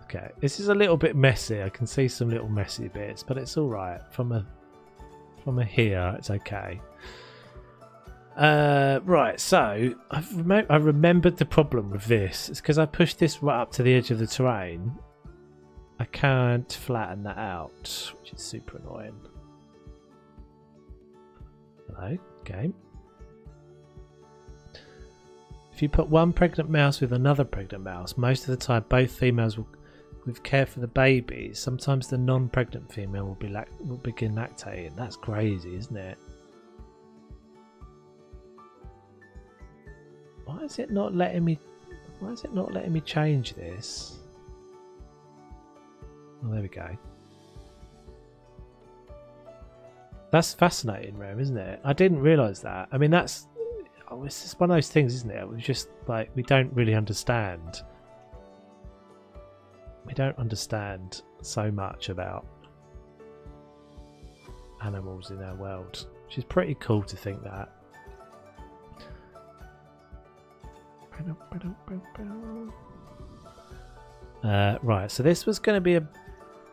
Okay, this is a little bit messy. I can see some little messy bits, but it's all right. From a here, it's okay. Right, so I remembered the problem with this. It's because I pushed this right up to the edge of the terrain. I can't flatten that out, which is super annoying. Hello, game. If you put one pregnant mouse with another pregnant mouse, most of the time both females will. With care for the babies, sometimes the non-pregnant female will begin lactating. That's crazy, isn't it? Why is it not letting me? Why is it not letting me change this? Oh, there we go. That's fascinating, Rem, isn't it? I didn't realise that. I mean, that's it's just one of those things, isn't it? We just like we don't really understand. We don't understand so much about animals in our world, which is pretty cool to think that. Right, so this was going to be a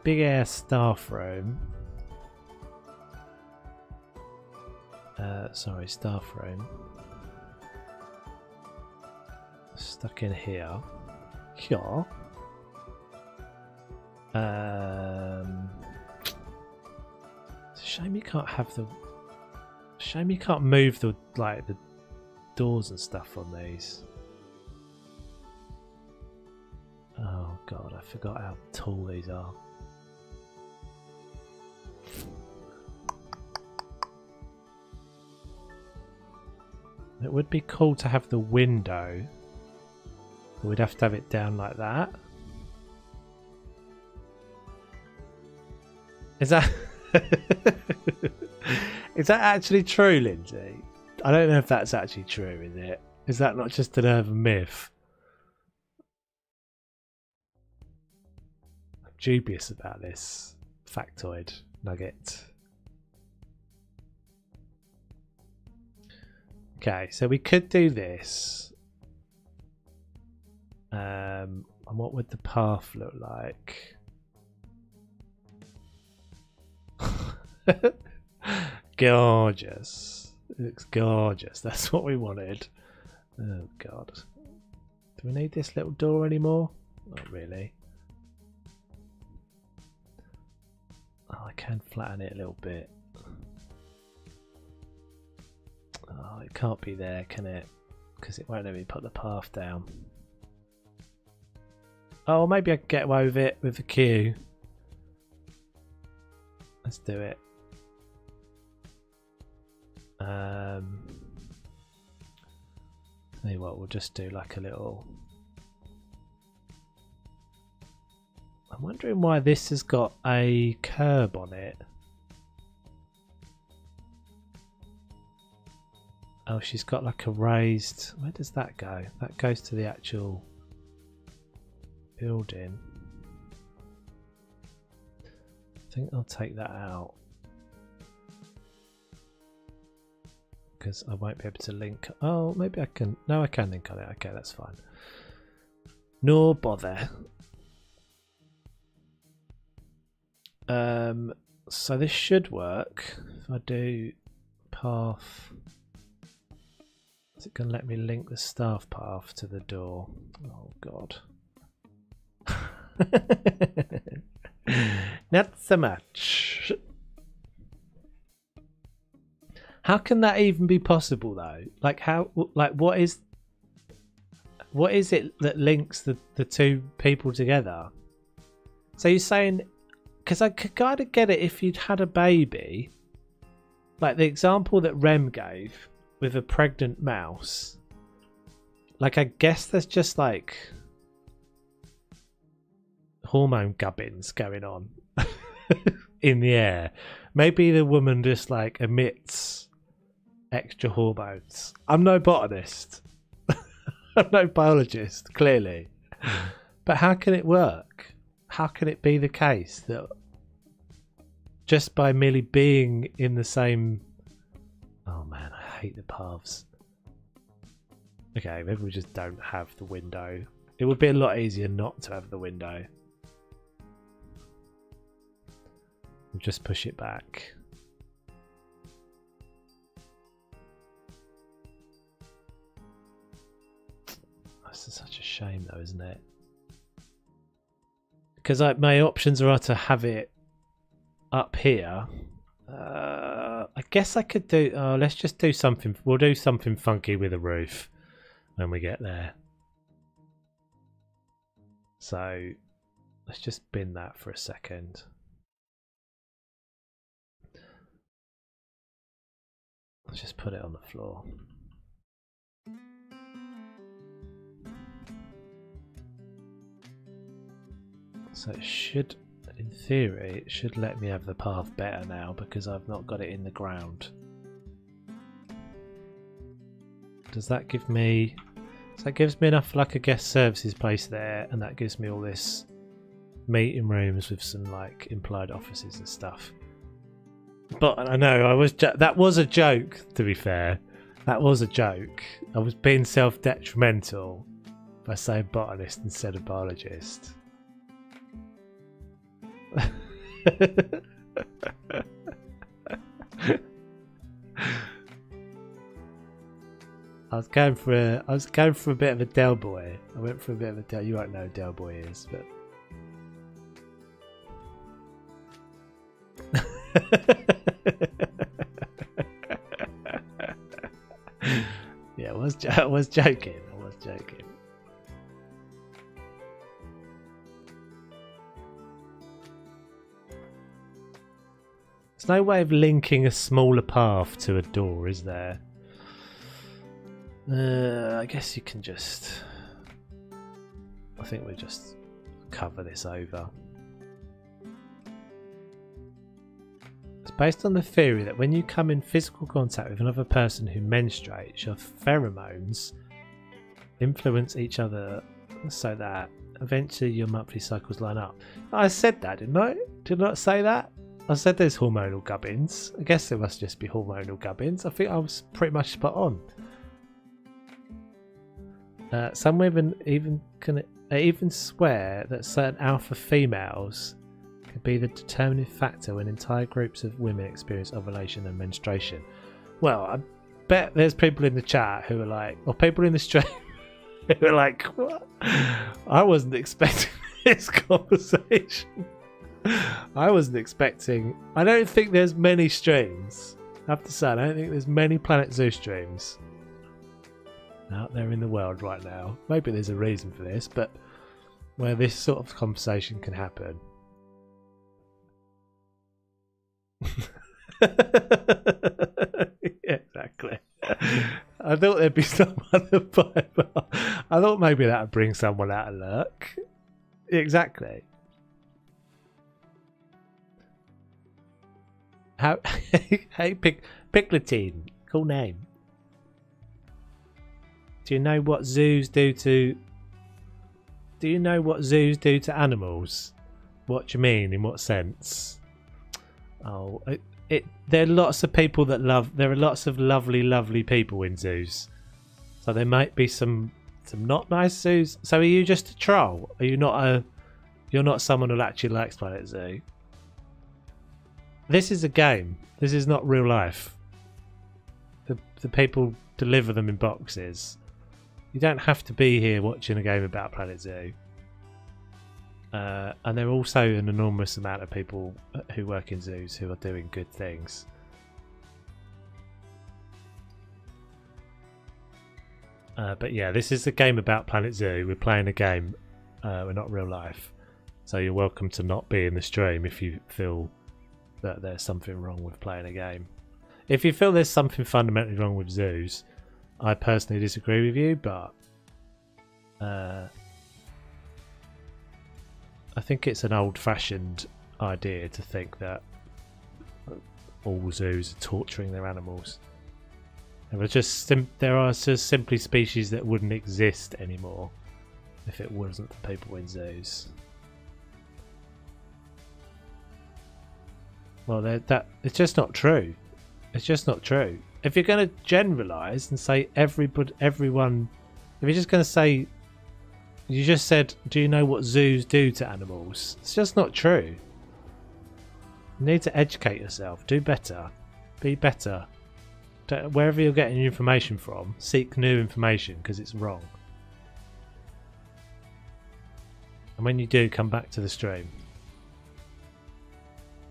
big air staff room. Sorry, staff room. Stuck in here. Here. It's a shame you can't have the. Shame you can't move the like the doors and stuff on these. Oh god, I forgot how tall these are. It would be cool to have the window. But we'd have to have it down like that. Is that is that actually true, Lindsay? I don't know if that's actually true, is it? Is that not just an urban myth? I'm dubious about this factoid nugget. Okay, so we could do this. And what would the path look like? Gorgeous. It looks gorgeous. That's what we wanted. Oh god. Do we need this little door anymore? Not really. Oh, I can flatten it a little bit. Oh, it can't be there, can it? Because it won't let me put the path down. Oh, maybe I can get away with it with the queue. Let's do it. Tell you what, we'll just do like a little. I'm wondering why this has got a curb on it. Oh, she's got like a raised. Where does that go? That goes to the actual building. I think I'll take that out. because I won't be able to link. Oh, maybe I can. No, I can link on it. Okay, that's fine. No bother. So this should work. If I do path, is it going to let me link the staff path to the door? Oh god. Not so much. How can that even be possible though? Like how? Like what is it that links the two people together? So you're saying? Because I could kind of get it if you'd had a baby, like the example that Rem gave with a pregnant mouse. Like I guess there's just like hormone gubbins going on in the air. Maybe the woman just like emits extra hormones. I'm no botanist. I'm no biologist, clearly. But how can it work? How can it be the case that just by merely being in the same... Oh man, I hate the paths. Okay, maybe we just don't have the window. It would be a lot easier not to have the window. We'll just push it back. This is such a shame though, isn't it? Because like my options are to have it up here. I guess I could do. Oh, let's just do something. We'll do something funky with a roof when we get there. So let's just bin that for a second. Let's just put it on the floor. So it should, in theory, it should let me have the path better now because I've not got it in the ground. Does that give me... So that gives me enough like a guest services place there, and that gives me all this meeting rooms with some like implied offices and stuff. But I know I was that was a joke, to be fair. That was a joke. I was being self-detrimental by saying botanist instead of biologist. I was going for a bit of a Del Boy. I went for a bit of a Del. You won't know who Del Boy is, but yeah, I was joking. There's no way of linking a smaller path to a door, is there? I guess you can just... I think we'll just cover this over. It's based on the theory that when you come in physical contact with another person who menstruates, your pheromones influence each other so that eventually your monthly cycles line up. I said that, didn't I? Did I not say that? I said there's hormonal gubbins. I guess there must just be hormonal gubbins. I think I was pretty much spot on. Some women even swear that certain alpha females could be the determining factor when entire groups of women experience ovulation and menstruation. Well, I bet there's people in the chat who are like, or people in the stream who are like, what? I wasn't expecting this conversation. I wasn't expecting. I don't think there's many streams. I have to say, I don't think there's many Planet Zoo streams out there in the world right now. Maybe there's a reason for this, but where this sort of conversation can happen. Yeah, exactly. I thought there'd be someone to buy, but I thought maybe that would bring someone out of luck. Exactly. How, hey, Picardine, cool name. Do you know what zoos do to animals? What do you mean? In what sense? Oh, there are lots of people that love. There are lots of lovely, lovely people in zoos. So there might be some not nice zoos. So are you just a troll? Are you not a? You're not someone who actually likes Planet Zoo. This is a game. This is not real life. The people deliver them in boxes. You don't have to be here watching a game about Planet Zoo. And there are also an enormous amount of people who work in zoos who are doing good things. But yeah, this is a game about Planet Zoo. We're playing a game. We're not real life. So you're welcome to not be in the stream if you feel that there's something wrong with playing a game. If you feel there's something fundamentally wrong with zoos, I personally disagree with you, but I think it's an old-fashioned idea to think that all zoos are torturing their animals. There are just simply species that wouldn't exist anymore if it wasn't for people in zoos. Well, it's just not true. It's just not true. If you're going to generalise and say everyone, if you're just going to say, you just said, do you know what zoos do to animals? It's just not true. You need to educate yourself. Do better. Be better. Wherever you're getting your information from, seek new information because it's wrong. And when you do, come back to the stream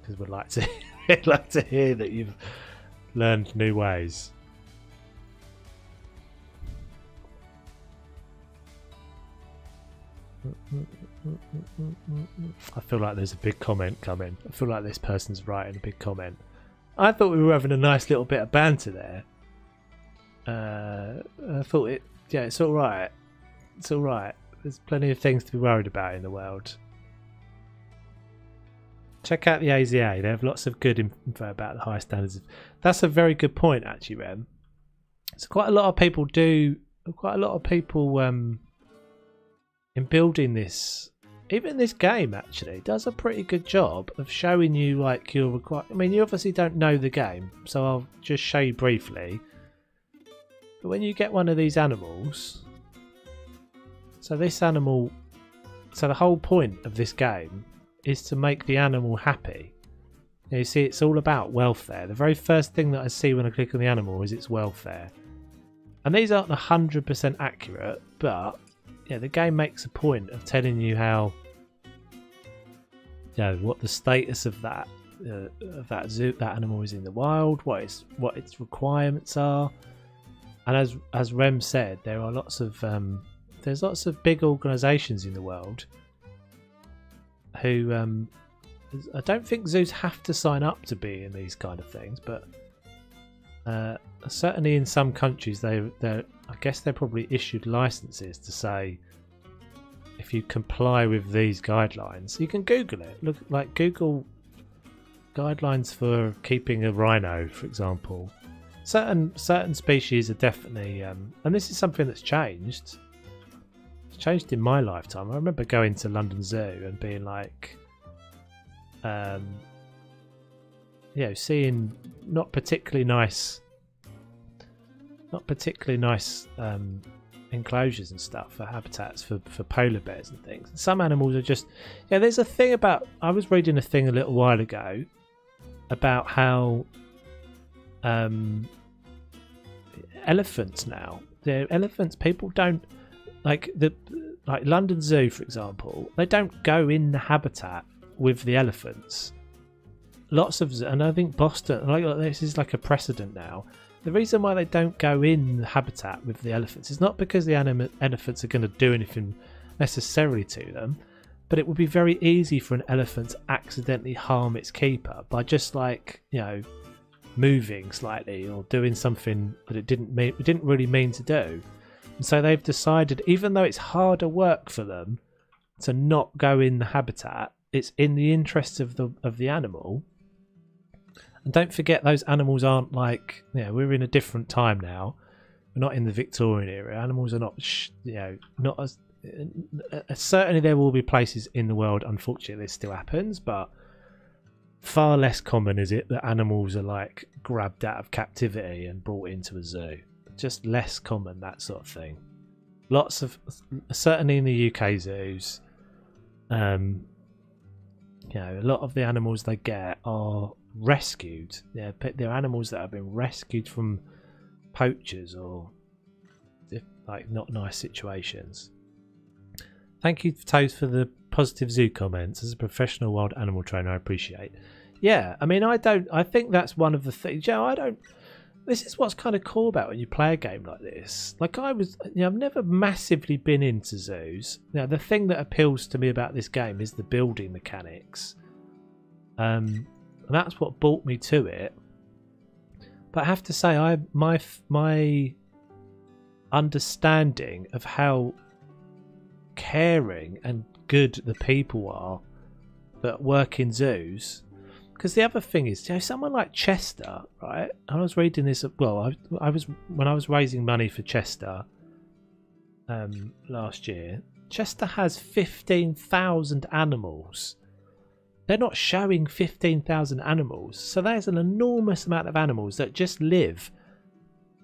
because we'd like to, we'd like to hear that you've learned new ways. I feel like there's a big comment coming. I feel like this person's writing a big comment. I thought we were having a nice little bit of banter there. I thought it, yeah, it's all right. It's all right. There's plenty of things to be worried about in the world. Check out the AZA. They have lots of good info about the high standards. That's a very good point, actually, Rem. So quite a lot of people do. Quite a lot of people in building this, even this game, actually does a pretty good job of showing you like your requirements. I mean, you obviously don't know the game, so I'll just show you briefly. But when you get one of these animals, so this animal, so the whole point of this game is to make the animal happy. Now you see, it's all about welfare. The very first thing that I see when I click on the animal is its welfare. And these aren't 100% accurate, but yeah, the game makes a point of telling you how, you know, what the status of that zoo, that animal is in the wild, what its requirements are. And as Rem said, there are lots of there's lots of big organisations in the world who I don't think zoos have to sign up to be in these kind of things, but certainly in some countries they're I guess they're probably issued licenses to say if you comply with these guidelines. You can Google it. Look, like Google guidelines for keeping a rhino, for example. Certain species are definitely and this is something that's changed. Changed in my lifetime. I remember going to London Zoo and being like, you know, seeing not particularly nice enclosures and stuff for habitats for polar bears and things. And some animals are just, yeah. There's a thing about, I was reading a thing a little while ago about how elephants now, they're elephants. People don't. Like London Zoo, for example, they don't go in the habitat with the elephants. Lots of, and I think Boston, like this is like a precedent now. The reason why they don't go in the habitat with the elephants is not because the elephants are going to do anything necessarily to them, but it would be very easy for an elephant to accidentally harm its keeper by just, like, you know, moving slightly or doing something that it didn't really mean to do. And so they've decided, even though it's harder work for them to not go in the habitat, it's in the interests of the animal. And don't forget, those animals aren't like, you know, we're in a different time now. We're not in the Victorian era. Animals are not, you know, not as certainly there will be places in the world, unfortunately, this still happens, but Far less common is it that animals are like grabbed out of captivity and brought into a zoo. Just less common, that sort of thing. Lots of, certainly in the UK zoos, you know, a lot of the animals they get are rescued. They're animals that have been rescued from poachers or like not nice situations. Thank you, Toast, for the positive zoo comments. As a professional wild animal trainer, I appreciate. Yeah, I mean, I think that's one of the things. Yeah, this is what's kind of cool about when you play a game like this. Like you know, I've never massively been into zoos. Now, the thing that appeals to me about this game is the building mechanics. And that's what brought me to it. But I have to say, my understanding of how caring and good the people are that work in zoos. Because the other thing is, you know, someone like Chester, right? I was reading this. Well, I was when I was raising money for Chester last year. Chester has 15,000 animals. They're not showing 15,000 animals, so there's an enormous amount of animals that just live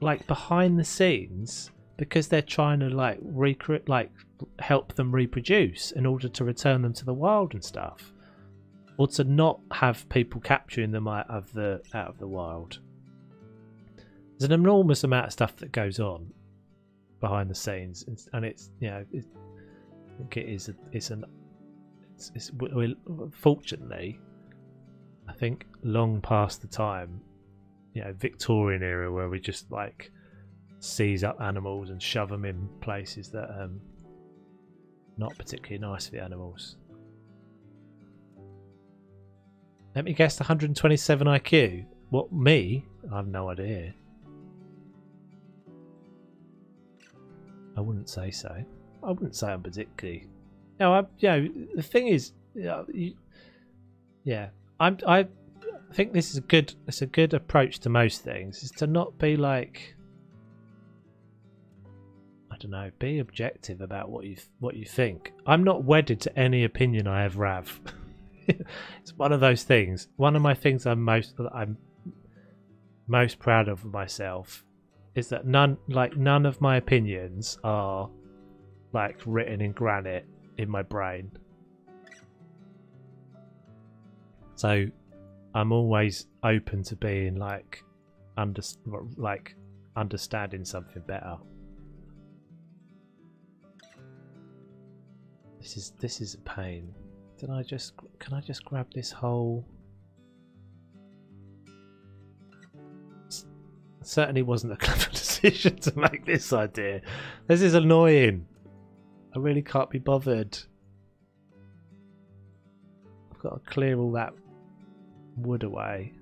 like behind the scenes because they're trying to like help them reproduce in order to return them to the wild and stuff. Or to not have people capturing them out of the wild. There's an enormous amount of stuff that goes on behind the scenes, and it's, you know, I think it is it's fortunately, I think, long past the time, you know, Victorian era where we just like seize up animals and shove them in places that not particularly nice for the animals. Let me guess, 127 IQ. What, me? I have no idea. I wouldn't say so. I wouldn't say I'm particularly. No, you know, the thing is, I think this is a good approach to most things, is to not be like, I don't know, be objective about what you think. I'm not wedded to any opinion I ever have. It's one of those things. One of my things I'm most proud of myself is that none of my opinions are like written in granite in my brain. So I'm always open to being like understanding something better. This is a pain. Can I just grab this whole? It certainly wasn't a clever decision to make this idea. This is annoying. I really can't be bothered. I've got to clear all that wood away.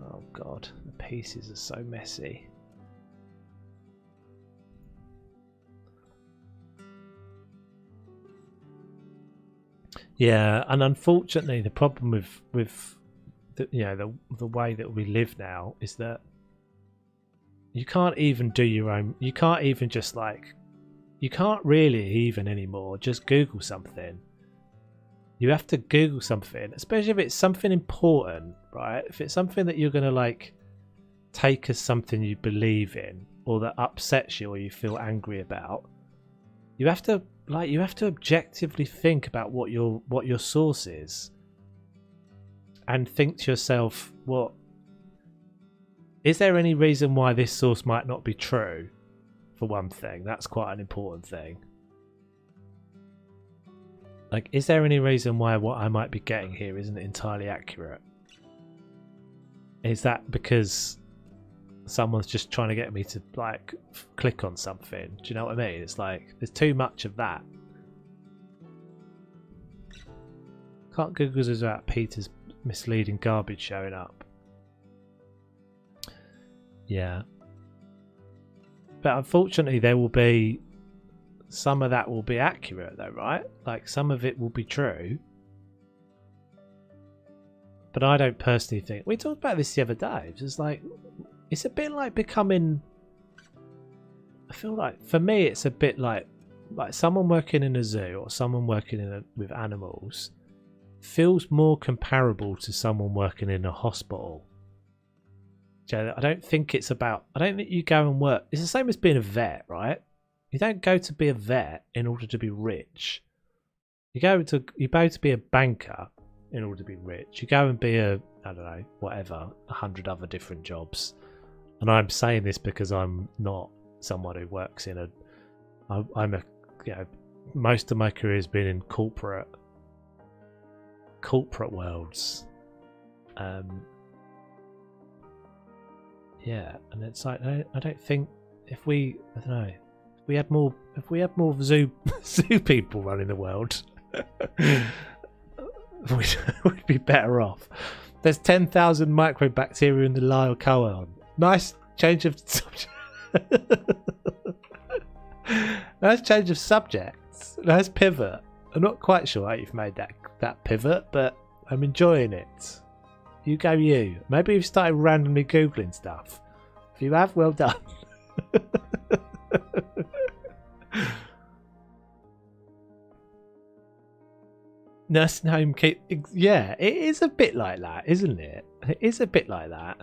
Oh god, the pieces are so messy. Yeah, and unfortunately the problem with you know, the way that we live now is that you can't even do your own, you can't really even anymore just Google something. You have to Google something, especially if it's something important, right? If it's something that you're going to like take as something you believe in or that upsets you or you feel angry about, you have to objectively think about what your source is and think to yourself, what is there any reason why this source might not be true? For one thing, that's quite an important thing. Like, is there any reason why what I might be getting here isn't entirely accurate? Is that because someone's just trying to get me to like click on something? Do you know what I mean? It's like there's too much of that. Can't Google this without Peter's misleading garbage showing up. Yeah, but unfortunately there will be some of that will be accurate though, right? Like some of it will be true, but I don't personally think, we talked about this the other day, it's just like, it's a bit like becoming, I feel like for me it's a bit like someone working in a zoo or someone working with animals feels more comparable to someone working in a hospital. I don't think it's about, I don't think you go and work. It's the same as being a vet, right? You don't go to be a vet in order to be rich. You go to be a banker in order to be rich. You go and be a, I don't know, whatever, 100 other different jobs. And I'm saying this because I'm not someone who works in a, you know, most of my career has been in corporate worlds. Yeah, and it's like I don't think if we, I don't know, if we had more zoo people running the world, we'd be better off. There's 10,000 microbacteria in the Lycoon. Nice change of subject. Nice change of subjects. Nice pivot. I'm not quite sure how you've made that pivot, but I'm enjoying it. You go you. Maybe you've started randomly Googling stuff. If you have, well done. Nursing home keep... Yeah, it is a bit like that, isn't it? It is a bit like that.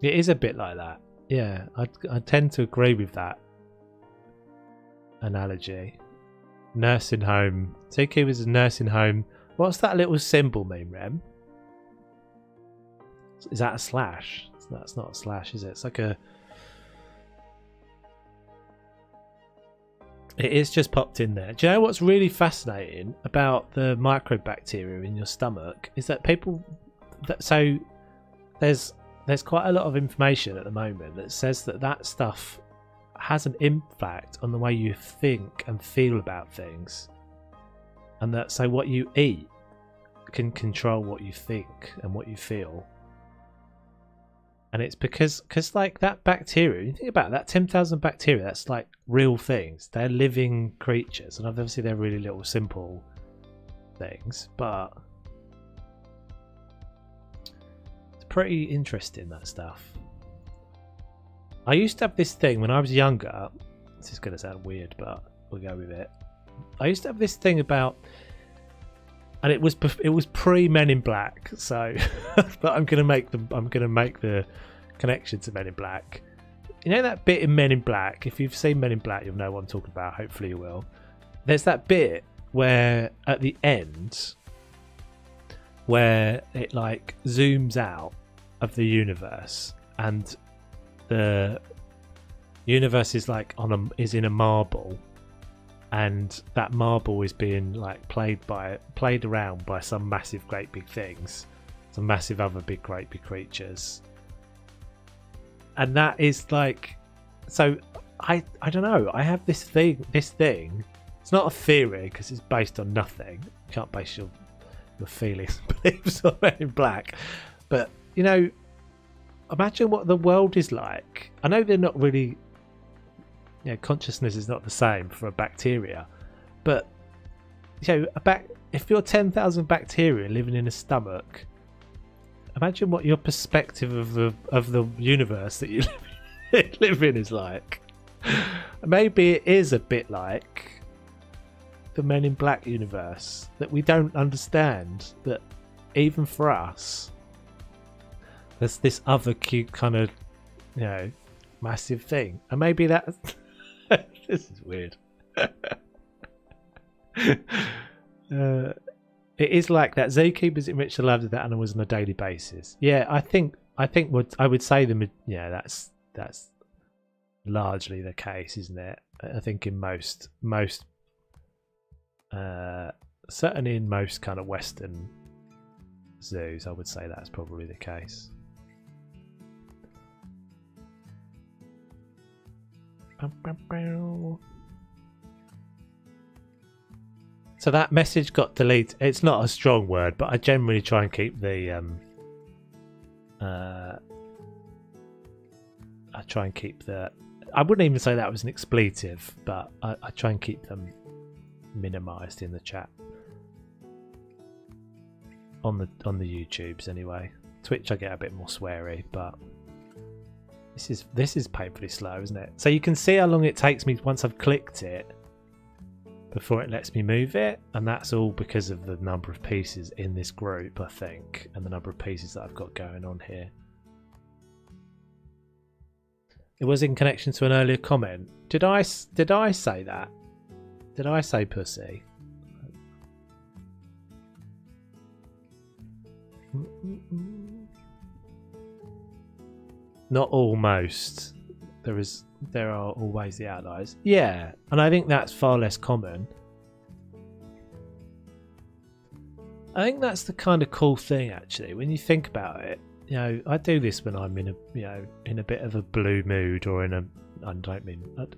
It is a bit like that. Yeah, I tend to agree with that analogy. Nursing home. Tiki was a nursing home. What's that little symbol mean, Rem? Is that a slash? That's not a slash, is it? It's like a... It is just popped in there. Do you know what's really fascinating about the microbacteria in your stomach? Is that people... So there's quite a lot of information at the moment that says that that stuff has an impact on the way you think and feel about things. And that, so what you eat can control what you think and what you feel. And it's because like that bacteria, you think about it, that 10,000 bacteria, that's like real things. They're living creatures. And obviously they're really little simple things, but it's pretty interesting, that stuff. I used to have this thing when I was younger. This is going to sound weird, but we'll go with it. I used to have this thing about, and it was pre Men in Black, so but I'm gonna make the connection to Men in Black. You know that bit in Men in Black? If you've seen Men in Black, you'll know what I'm talking about. Hopefully you will. There's that bit where at the end where it like zooms out of the universe and the universe is like is in a marble. And that marble is being like played around by some massive great big things, some massive other big great big creatures. And that is like, so I don't know, I have this thing, it's not a theory because it's based on nothing. You can't base your feelings and beliefs on Men in Black, but you know, imagine what the world is like. I know they're not really, you know, consciousness is not the same for a bacteria, but you know, if you're 10,000 bacteria living in a stomach, imagine what your perspective of the universe that you live in is like. Maybe it is a bit like the Men in Black universe, that we don't understand that even for us there's this other cute kind of, you know, massive thing. And maybe that's this is weird. It is like that. Zookeepers enrich the lives of the animals on a daily basis. Yeah, I think what I would say them. Yeah, that's largely the case, isn't it? I think in most kind of Western zoos, I would say that's probably the case. So that message got deleted. It's not a strong word, but I generally try and keep the I wouldn't even say that was an expletive, but I try and keep them minimized in the chat on the YouTubes anyway. Twitch I get a bit more sweary, but this is painfully slow, isn't it? So you can see how long it takes me once I've clicked it. before it lets me move it, and that's all because of the number of pieces in this group, I think, and the number of pieces that I've got going on here. It was in connection to an earlier comment. Did I say that? Did I say pussy? Not almost. There are always the outliers. Yeah, and I think that's far less common. I think that's the kind of cool thing, actually, when you think about it. You know, I do this when I'm in a, you know, in a bit of a blue mood, or in a, I don't mean, that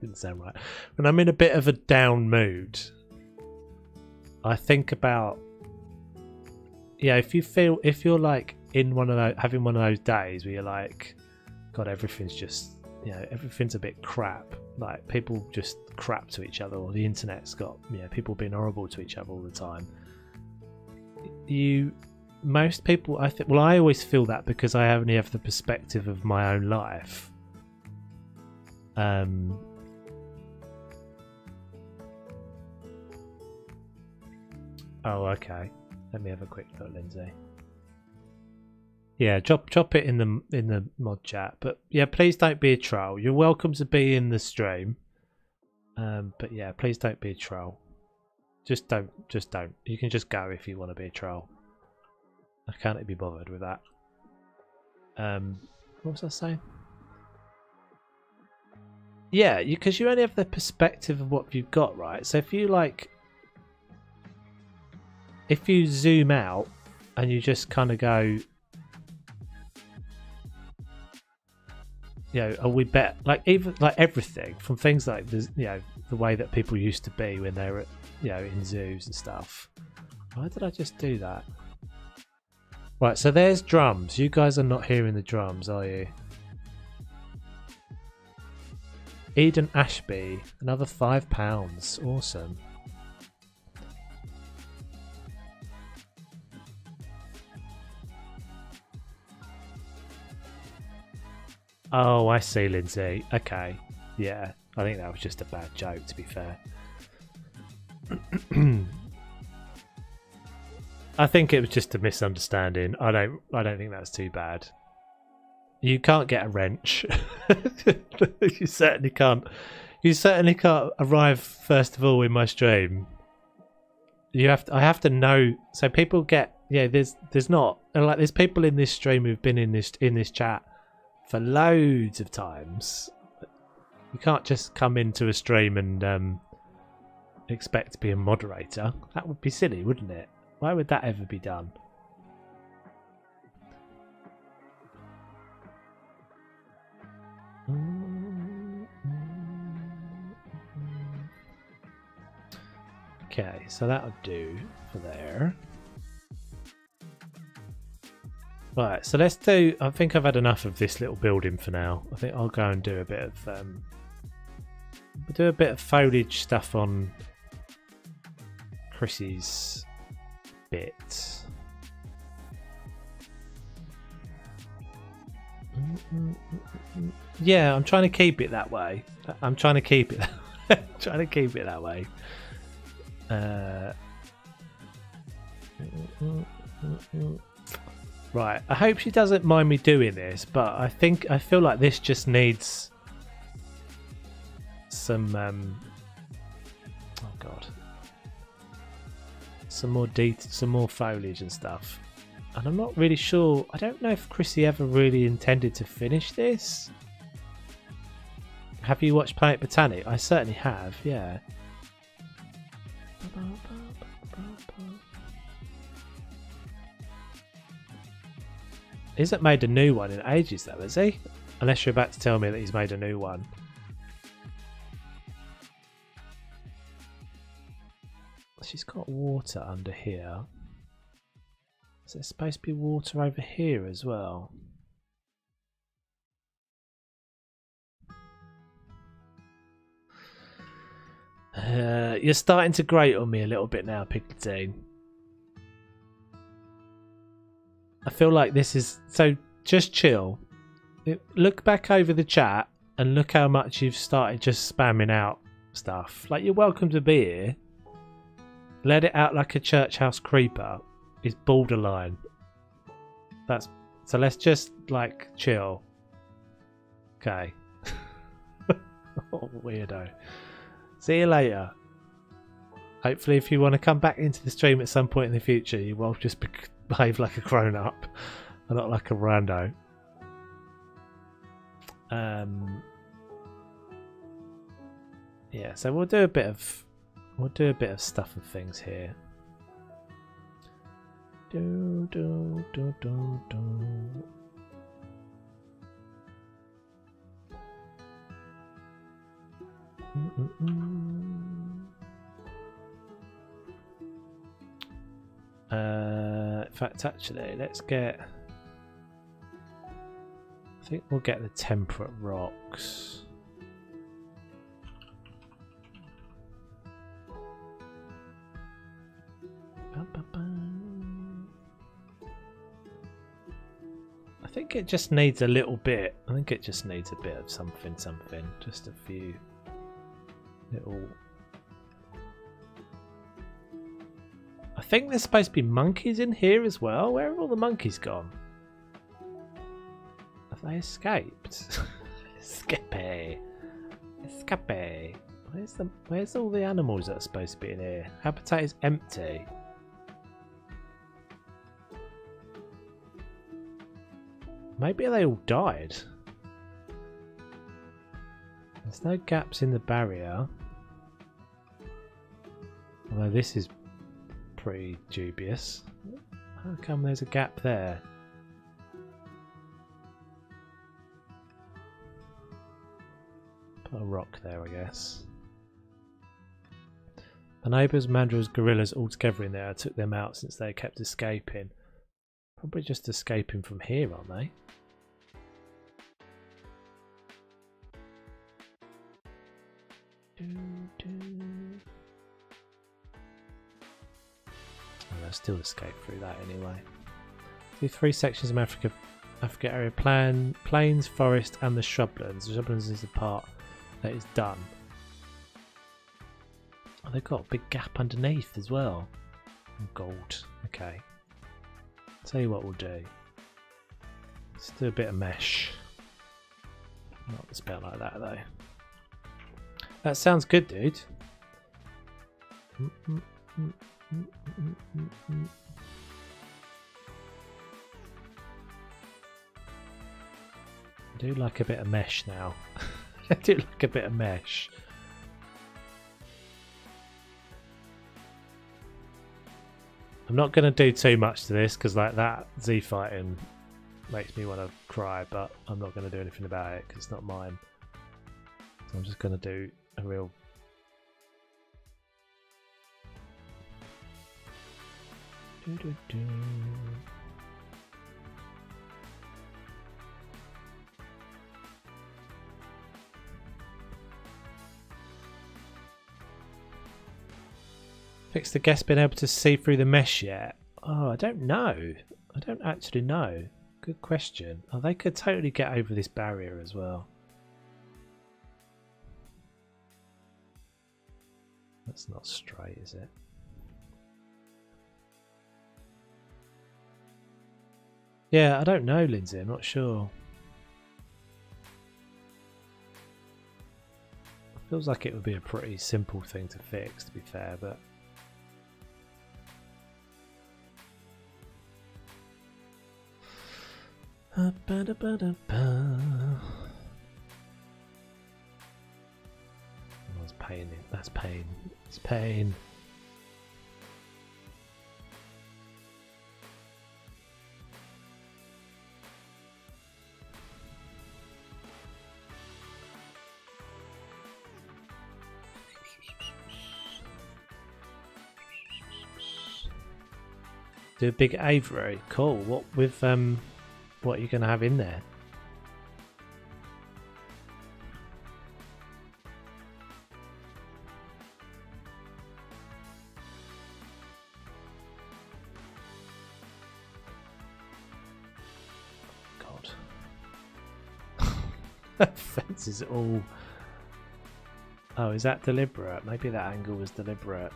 didn't sound right. When I'm in a bit of a down mood, I think about, yeah, if you're like in one of those, having one of those days where you're like, God, everything's just, you know, everything's a bit crap. Like, people just crap to each other, or the internet's got, you know, people being horrible to each other all the time. Most people, I think, well, I always feel that because I only have the perspective of my own life. Oh, okay. Let me have a quick look, Lindsay. Yeah, drop it in the mod chat. But yeah, please don't be a troll. You're welcome to be in the stream. But yeah, please don't be a troll. Just don't. You can just go if you want to be a troll. I can't be bothered with that. What was I saying? Yeah, because you only have the perspective of what you've got, right? So if you like, if you zoom out and you just kind of go, you know, are we better? Like, even like everything from things like this, you know, the way that people used to be when they were, you know, in zoos and stuff. Why did I just do that? Right, so there's drums. You guys are not hearing the drums, are you? Eden Ashby, another £5. Awesome. Oh, I see, Lindsay. Okay. Yeah, I think that was just a bad joke, to be fair. I think it was just a misunderstanding. I don't think that's too bad. You can't get a wrench. You certainly can't. You certainly can't arrive first of all in my stream. You have to, I have to know. So people get, yeah, there's not, like, there's people in this stream who've been in this chat for loads of times. You can't just come into a stream and expect to be a moderator. That would be silly, wouldn't it? Why would that ever be done? Okay, so that'll do for there. Right, so let's do, I think I've had enough of this little building for now. I think I'll go and do a bit of foliage stuff on Chrissy's bit. Yeah, I'm trying to keep it that way. Trying to keep it that way. Right. I hope she doesn't mind me doing this, but I feel like this just needs some some more foliage and stuff, and I'm not really sure. I don't know if Chrissy ever really intended to finish this. Have you watched Planet Botanic? I certainly have, yeah. He hasn't made a new one in ages though, has he? Unless you're about to tell me that he's made a new one. She's got water under here. Is there supposed to be water over here as well? You're starting to grate on me a little bit now, Picardine. I feel like this is... So, just chill. Look back over the chat and look how much you've started just spamming out stuff. Like, you're welcome to be here. Let it out like a church house creeper is borderline. That's so. Let's just like chill. Okay. Oh, weirdo. See you later. Hopefully, if you want to come back into the stream at some point in the future, you will just behave like a grown-up and not like a rando. Yeah, so we'll do a bit of stuff and things here. In fact, actually, let's get. I think we'll get the temperate rocks. I think it just needs a little bit. I think it just needs a bit of something. Just a few little. I think there's supposed to be monkeys in here as well. Where have all the monkeys gone? Have they escaped? Escape. Where's all the animals that are supposed to be in here? Habitat is empty. Maybe they all died. There's no gaps in the barrier. Although this is pretty dubious. How come there's a gap there? Put a rock there, I guess. The neighbours, mandrills, gorillas all together in there. I took them out since they kept escaping. Probably just escaping from here, aren't they? And they'll still escape through that anyway. Through three sections of Africa area plan, plains, forest and the shrublands. The shrublands is the part that is done. Oh, they've got a big gap underneath as well. Gold, okay. Tell you what we'll do. Let's do a bit of mesh. Not spelled like that though. That sounds good, dude. I do like a bit of mesh now. I do like a bit of mesh. I'm not going to do too much to this because like that Z fighting makes me want to cry, but I'm not going to do anything about it because it's not mine. So I'm just going to do a real Fix the guest been able to see through the mesh yet? Oh, I don't know. I don't actually know. Good question. Oh, they could totally get over this barrier as well. That's not straight, is it? Yeah, I don't know, Lindsay. I'm not sure. It feels like it would be a pretty simple thing to fix, to be fair, but. That's pain. That's pain. It's pain. Do a big aviary. Cool. What with what are you going to have in there? God. That fence is all Oh, is that deliberate? Maybe that angle was deliberate.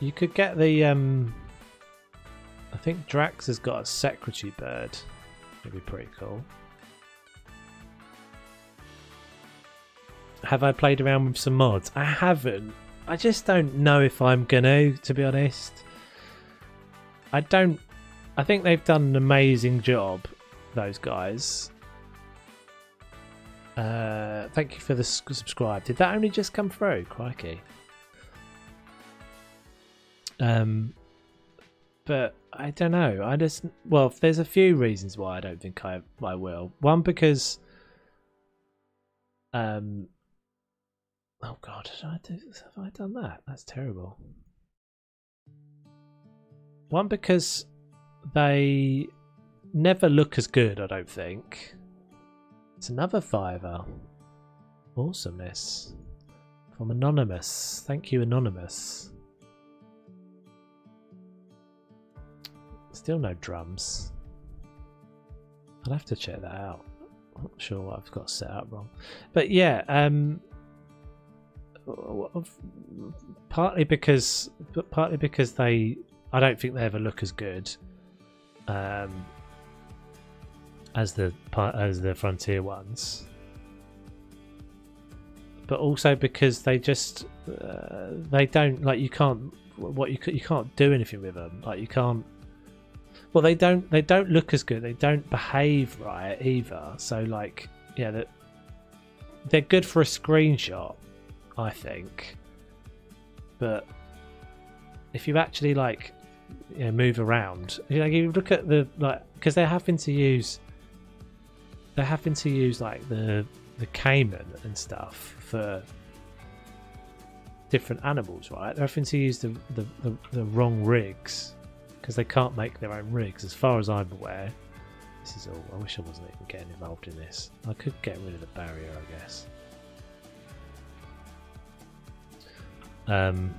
You could get the I think Drax has got a secretary bird. It'd be pretty cool. Have I played around with some mods? I haven't. I just don't know if I'm gonna, to be honest. I think they've done an amazing job, those guys. Thank you for the subscribe. Did that only just come through? Crikey. But I don't know. I just, well, there's a few reasons why I don't think I will. One, because oh god, have I done that? That's terrible. One, because they never look as good, I don't think. It's another fiver. Awesomeness. From Anonymous. Thank you, Anonymous. Still no drums. I'll have to check that out. I'm not sure what I've got set up wrong. But yeah, partly because I don't think they ever look as good as the frontier ones, but also because they just they don't, like, you can't do anything with them. Like, you can't, well, they don't look as good, they don't behave right either. So, like, yeah, that they're good for a screenshot, I think, but if you actually, like, you know, move around, you know, you look at the, like, because they're having to use like the caiman and stuff for different animals, right? They're having to use the wrong rigs because they can't make their own rigs, as far as I'm aware. This is all. I wish I wasn't even getting involved in this. I could get rid of the barrier, I guess.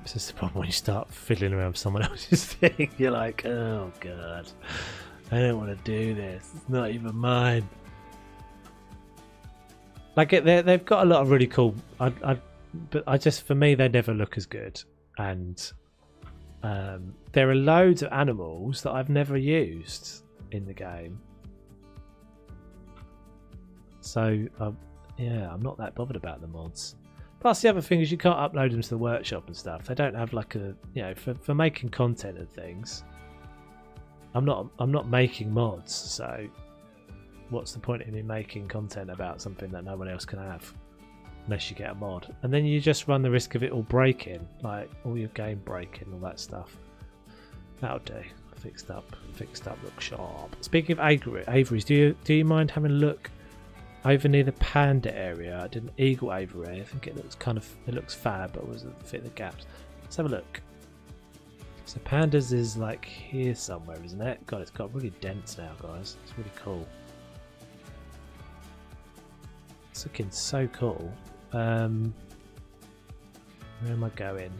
It's just the problem when you start fiddling around with someone else's thing. You're like, oh god, I don't want to do this. It's not even mine. Like, they've got a lot of really cool. But just, for me, they never look as good. And there are loads of animals that I've never used in the game. So yeah, I'm not that bothered about the mods. Plus, the other thing is you can't upload them to the workshop and stuff. They don't have, like, a, you know, for making content and things. I'm not making mods, so what's the point in me making content about something that no one else can have, unless you get a mod? And then you just run the risk of it all breaking, like all your game breaking, all that stuff. That'll do. Fixed up, look sharp. Speaking of aviaries, do you mind having a look over near the panda area? I did an eagle aviary. I think it looks kind of, it looks fab, but it doesn't fit the gaps. Let's have a look. So pandas is, like, here somewhere, isn't it? God, it's got really dense now, guys. It's really cool. It's looking so cool. Where am I going?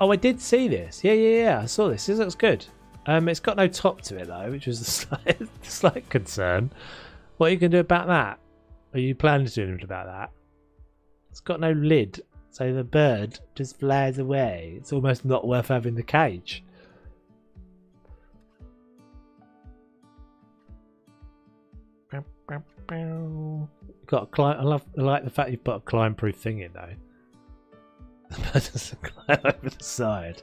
Oh, I did see this. Yeah. I saw this. This looks good. It's got no top to it, though, which was a slight concern. What are you going to do about that? Are you planning to do anything about that? It's got no lid, so the bird just flies away. It's almost not worth having the cage. You've got a climb. I like the fact you've put a climb-proof thing in, though. The bird doesn't climb over the side.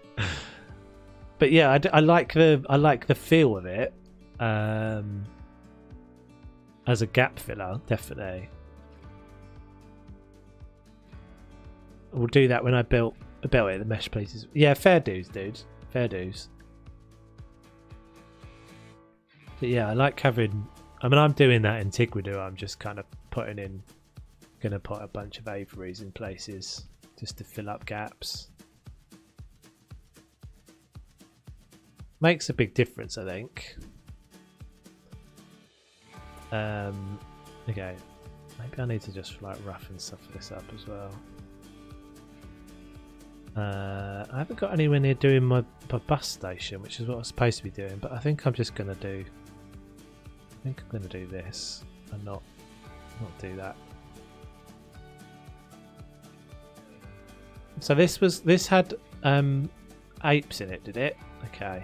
But yeah, I like the feel of it as a gap filler, definitely. We'll do that when I built it. The mesh pieces, yeah, fair dues, dude, fair dues. But yeah, I like having. I mean, I'm doing that in Tigwidu. I'm just kind of gonna put a bunch of aviaries in places just to fill up gaps. Makes a big difference, I think. Okay, maybe I need to just, like, roughen stuff this up as well. I haven't got anywhere near doing my bus station, which is what I was supposed to be doing, but I think I'm just going to do... I think I'm going to do this and not do that. So this had apes in it, did it? Okay.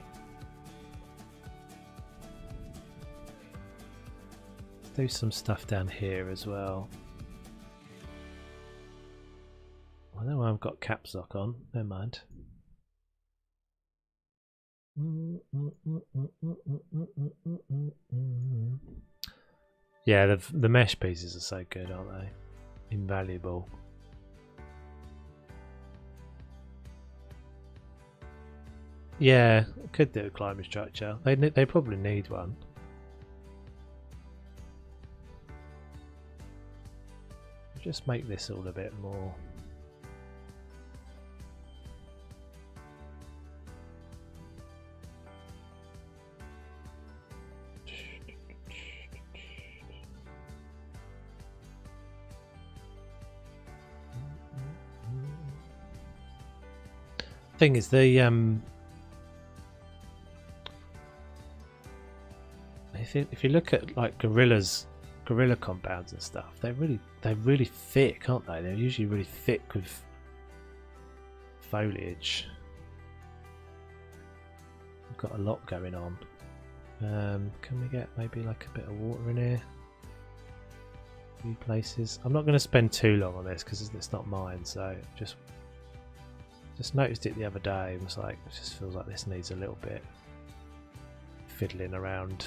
Let's do some stuff down here as well. I don't know why I've got caps lock on, never mind. Yeah, the mesh pieces are so good, aren't they? Invaluable. Yeah, could do a climbing structure. They probably need one. Just make this all a bit more. Thing is, the if you look at like gorilla compounds and stuff, they're really thick, aren't they? They're usually really thick with foliage. We've got a lot going on. Can we get maybe like a bit of water in here? A few places. I'm not going to spend too long on this because it's not mine, so just noticed it the other day and was like, it just feels like this needs a little bit fiddling around.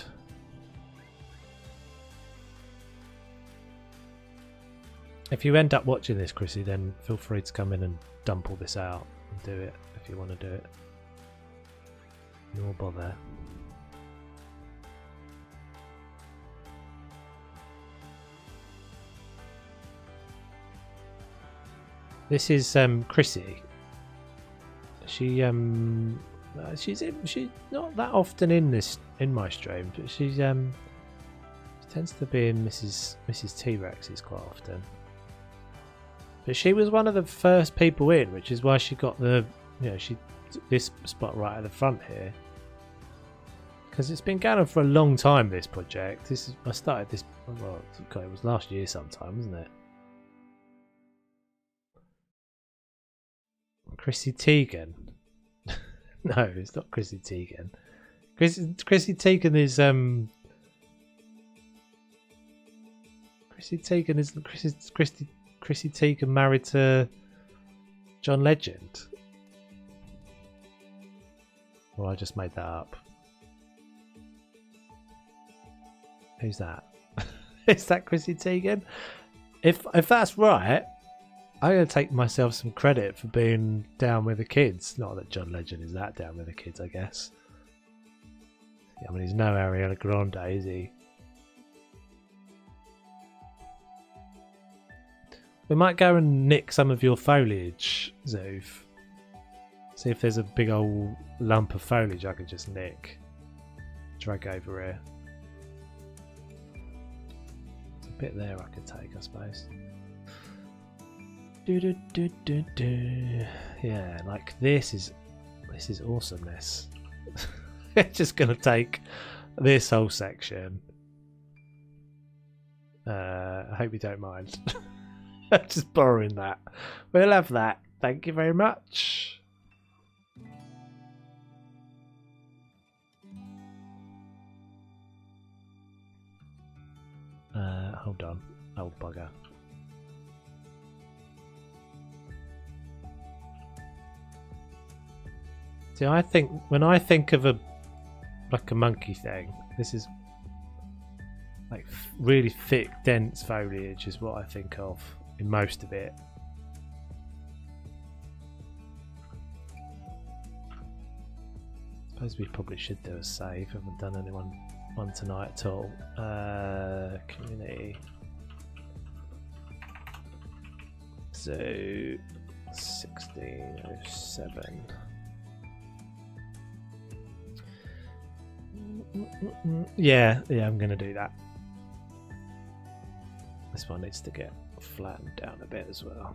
If you end up watching this, Chrissy, then feel free to come in and dump all this out and do it if you want to do it. No bother. This is Chrissy. She's not that often in my stream, but she tends to be in Mrs. T-Rex's quite often. But she was one of the first people in, which is why she got the, you know, she this spot right at the front here, because it's been going on for a long time. This project, I started this. Well, God, it was last year sometime, wasn't it? Chrissy Teigen. No, it's not Chrissy Teigen. Chrissy Teigen is Chrissy Teigen married to John Legend. Well, I just made that up. Who's that? Is that Chrissy Teigen? If that's right, I'm going to take myself some credit for being down with the kids. Not that John Legend is that down with the kids, I guess. I mean, he's no Ariana Grande, is he? We might go and nick some of your foliage, Zoov. See if there's a big old lump of foliage I could just nick. Drag over here. There's a bit there I could take, I suppose. Yeah, like this is awesomeness. Just gonna take this whole section. I hope you don't mind. Just borrowing that. We'll have that. Thank you very much. Hold on, old bugger. See, I think when I think of a monkey thing, this is like really thick, dense foliage is what I think of in most of it. I suppose we probably should do a save. I haven't done one tonight at all. Community. So 1607. Yeah, I'm gonna do that. This one needs to get flattened down a bit as well.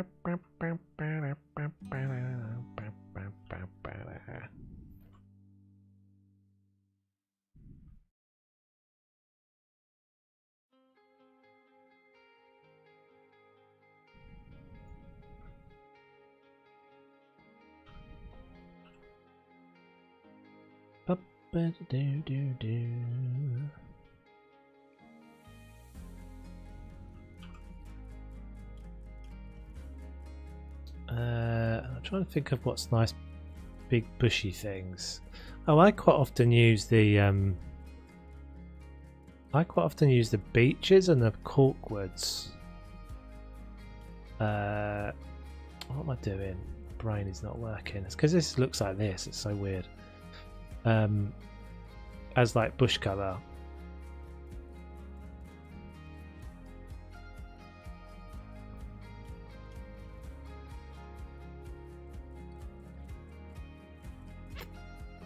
I'm trying to think of what's nice big bushy things. Oh, I quite often use the beaches and the corkwoods. What am I doing? Brain is not working. It's because this looks like this, it's so weird. As like bush cover.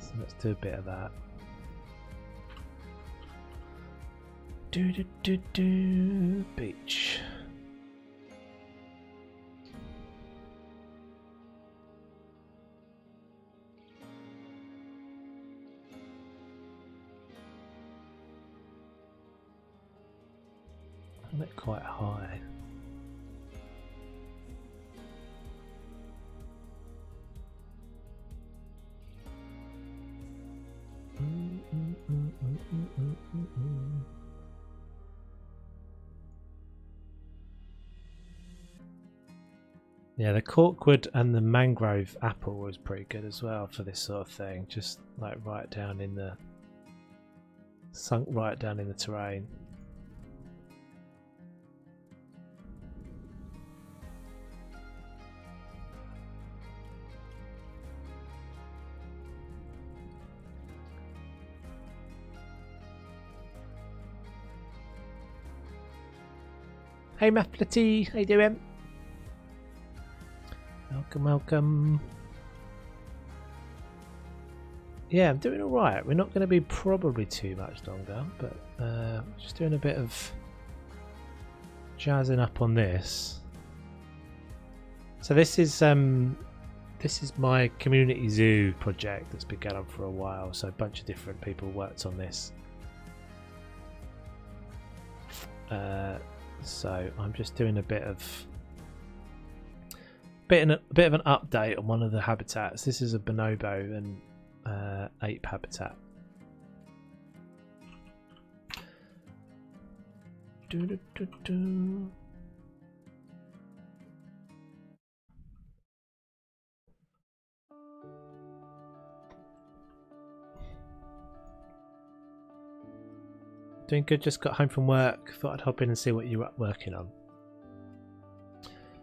So let's do a bit of that. Beach. Look quite high. Yeah, the corkwood and the mangrove apple was pretty good as well for this sort of thing. Just like right down in the sunk right down in the terrain. Hey Mathletty, how you doing? Welcome, welcome. Yeah, I'm doing alright. We're not going to be probably too much longer, but just doing a bit of jazzing up on this. So this is my community zoo project that's been going on for a while, so a bunch of different people worked on this. So I'm just doing a bit of an update on one of the habitats. This is a bonobo and ape habitat. Doing good, just got home from work. Thought I'd hop in and see what you were working on.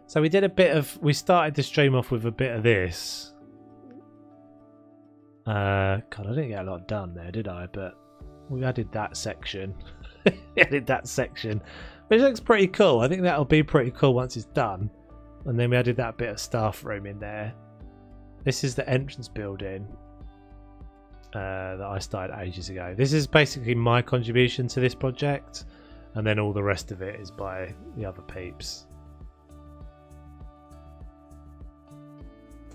So we did a bit of... We started the stream off with a bit of this. God, I didn't get a lot done there, did I? But we added that section. Which looks pretty cool. I think that'll be pretty cool once it's done. And then we added that bit of staff room in there. This is the entrance building. That I started ages ago. This is basically my contribution to this project, and then all the rest of it is by the other peeps.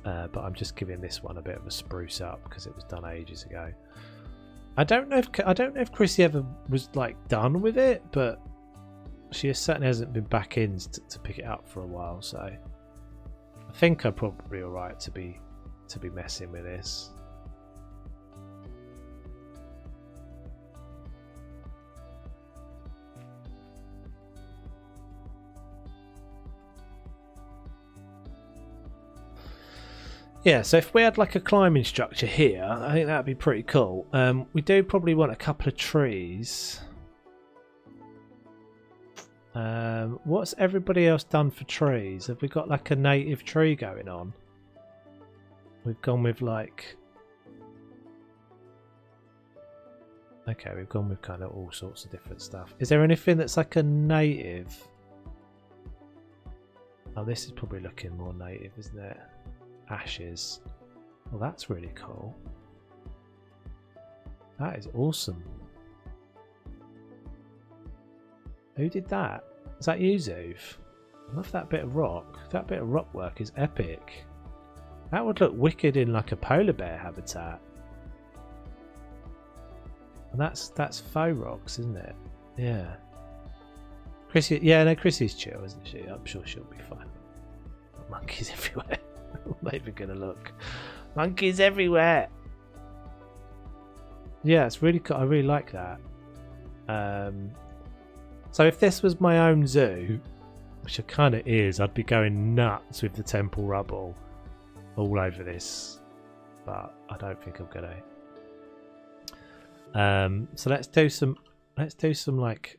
But I'm just giving this one a bit of a spruce up because it was done ages ago. I don't know if Chrissy ever was like done with it, but she certainly hasn't been back in to pick it up for a while. So I think I'm probably all right to be messing with this. Yeah, so if we had like a climbing structure here, I think that would be pretty cool. We do probably want a couple of trees. What's everybody else done for trees? Have we got like a native tree going on? We've gone with like... Okay, we've gone with kind of all sorts of different stuff. Is there anything that's like a native? Oh, this is probably looking more native, isn't it? Ashes. Well, that's really cool. That is awesome. Who did that? Is that you, Zoov? I love that bit of rock. That bit of rock work is epic. That would look wicked in like a polar bear habitat. And that's faux rocks, isn't it? Yeah. Chrissy, yeah, no, Chrissy's chill, isn't she? I'm sure she'll be fine. Monkeys everywhere. I'm not even gonna look. Monkeys everywhere. Yeah, it's really cool. I really like that. So if this was my own zoo, which it kind of is, I'd be going nuts with the temple rubble all over this, but I don't think I'm gonna. So let's do some like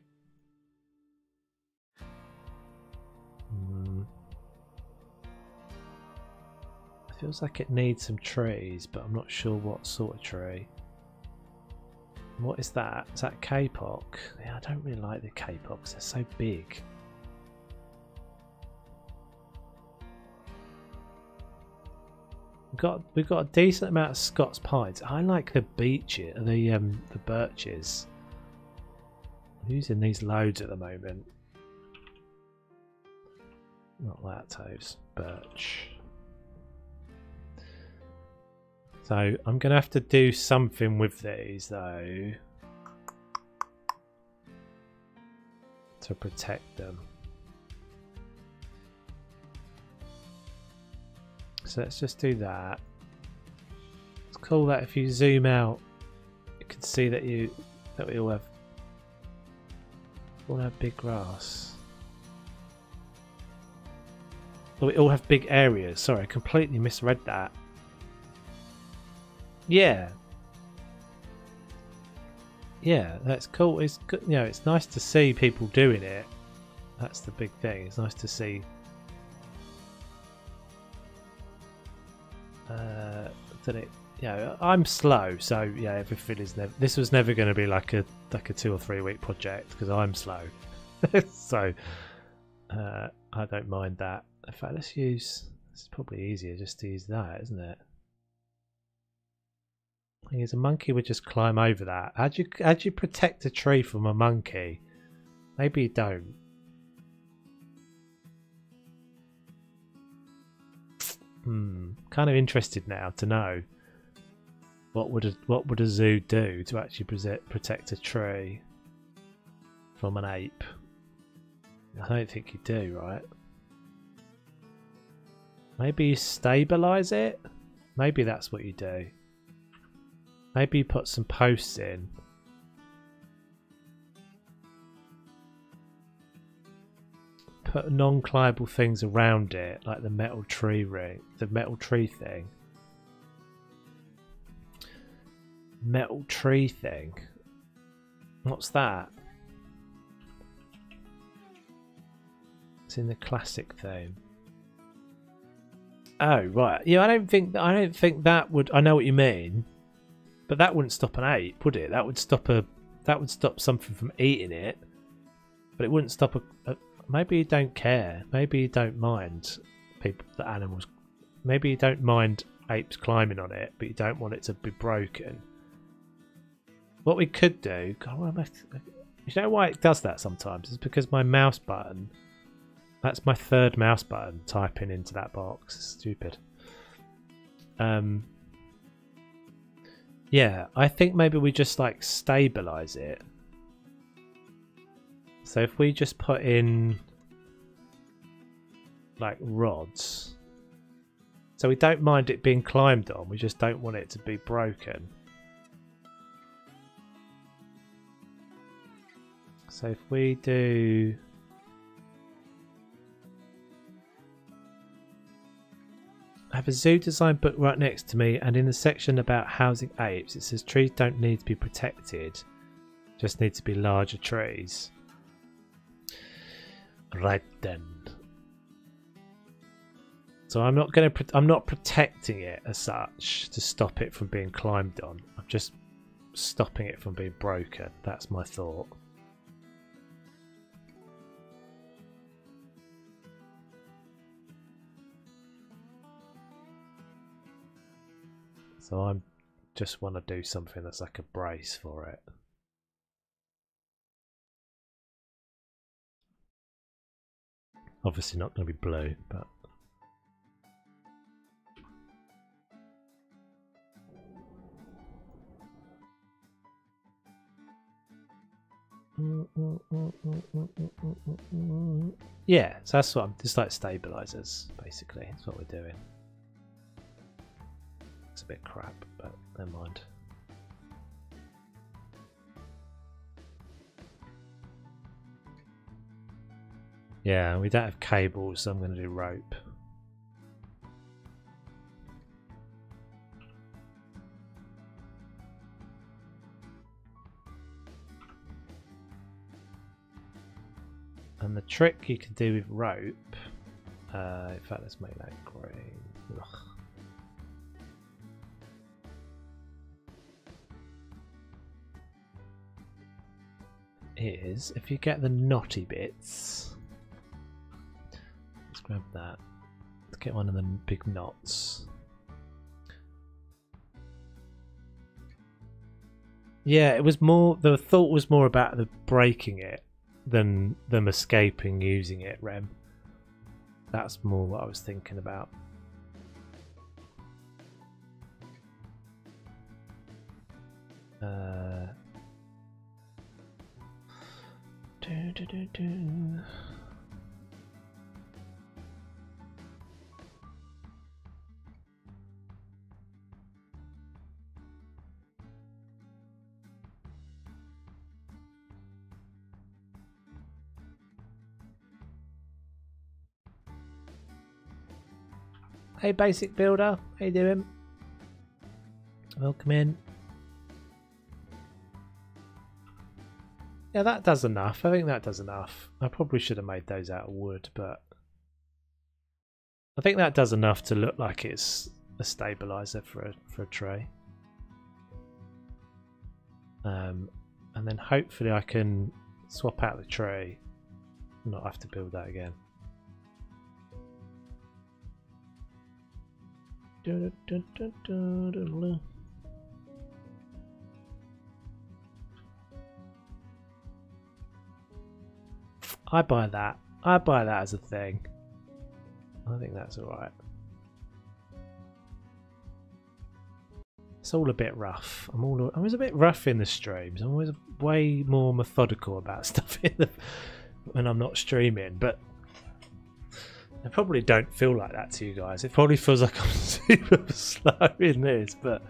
it feels like it needs some trees, but I'm not sure what sort of tree. What is that? Is that kapok? Yeah, I don't really like the kapoks, they're so big. We've got a decent amount of Scots pines. I like the the birches. I'm using these loads at the moment. Not that toast, birch. So I'm gonna have to do something with these though to protect them. So let's just do that. It's cool that if you zoom out, you can see that we all have big grass. We all have big areas. Sorry, I completely misread that. Yeah. Yeah, that's cool. It's good, you know, it's nice to see people doing it. That's the big thing. It's nice to see that it, you know, I'm slow, so yeah, everything is never, this was never going to be like a 2 or 3 week project because I'm slow. So I don't mind that. In fact, let's use, this is probably easier just to use that, isn't it? I think a monkey would just climb over that. How'd you protect a tree from a monkey? Maybe you don't. Kind of interested now to know what would a zoo do to actually protect a tree from an ape? I don't think you do, right? Maybe you stabilise it? Maybe that's what you do. Maybe you put some posts in. Put non-climbable things around it, like the metal tree ring, the metal tree thing. Metal tree thing. What's that? It's in the classic theme. Oh right, yeah. I don't think that would. I know what you mean, but that wouldn't stop an ape, would it? That would stop something from eating it, but it wouldn't stop a maybe you don't care. Maybe you don't mind the animals. Maybe you don't mind apes climbing on it, but you don't want it to be broken. What we could do, you know why it does that sometimes? It's because my mouse button. That's my third mouse button typing into that box. It's stupid. Yeah, I think maybe we just like stabilize it. So if we just put in like rods, so we don't mind it being climbed on, we just don't want it to be broken. So if we do I have a zoo design book right next to me, and in the section about housing apes it says trees don't need to be protected, just need to be larger trees. Right then. So I'm not protecting it as such to stop it from being climbed on. I'm just stopping it from being broken. That's my thought. So I'm just want to do something that's like a brace for it. Obviously not going to be blue, but... Yeah, so that's what I'm just like stabilizers, basically. That's what we're doing. It's a bit crap, but never mind. Yeah, we don't have cables, so I'm going to do rope. And the trick you can do with rope, in fact let's make that green. Ugh. Is if you get the knotty bits, let's grab that, let's get one of them big knots. Yeah, it was more, the thought was more about the breaking it than them escaping using it, Rem. That's more what I was thinking about. Hey Basic Builder, how you doing? Welcome in. Yeah, that does enough. I think that does enough. I probably should have made those out of wood, but I think that does enough to look like it's a stabilizer for a tray. And then hopefully I can swap out the tray and not have to build that again. I buy that. I buy that as a thing. I think that's alright. It's all a bit rough. I'm always a bit rough in the streams. I'm always way more methodical about stuff in the, when I'm not streaming, but I probably don't feel like that to you guys. It probably feels like I'm super slow in this, but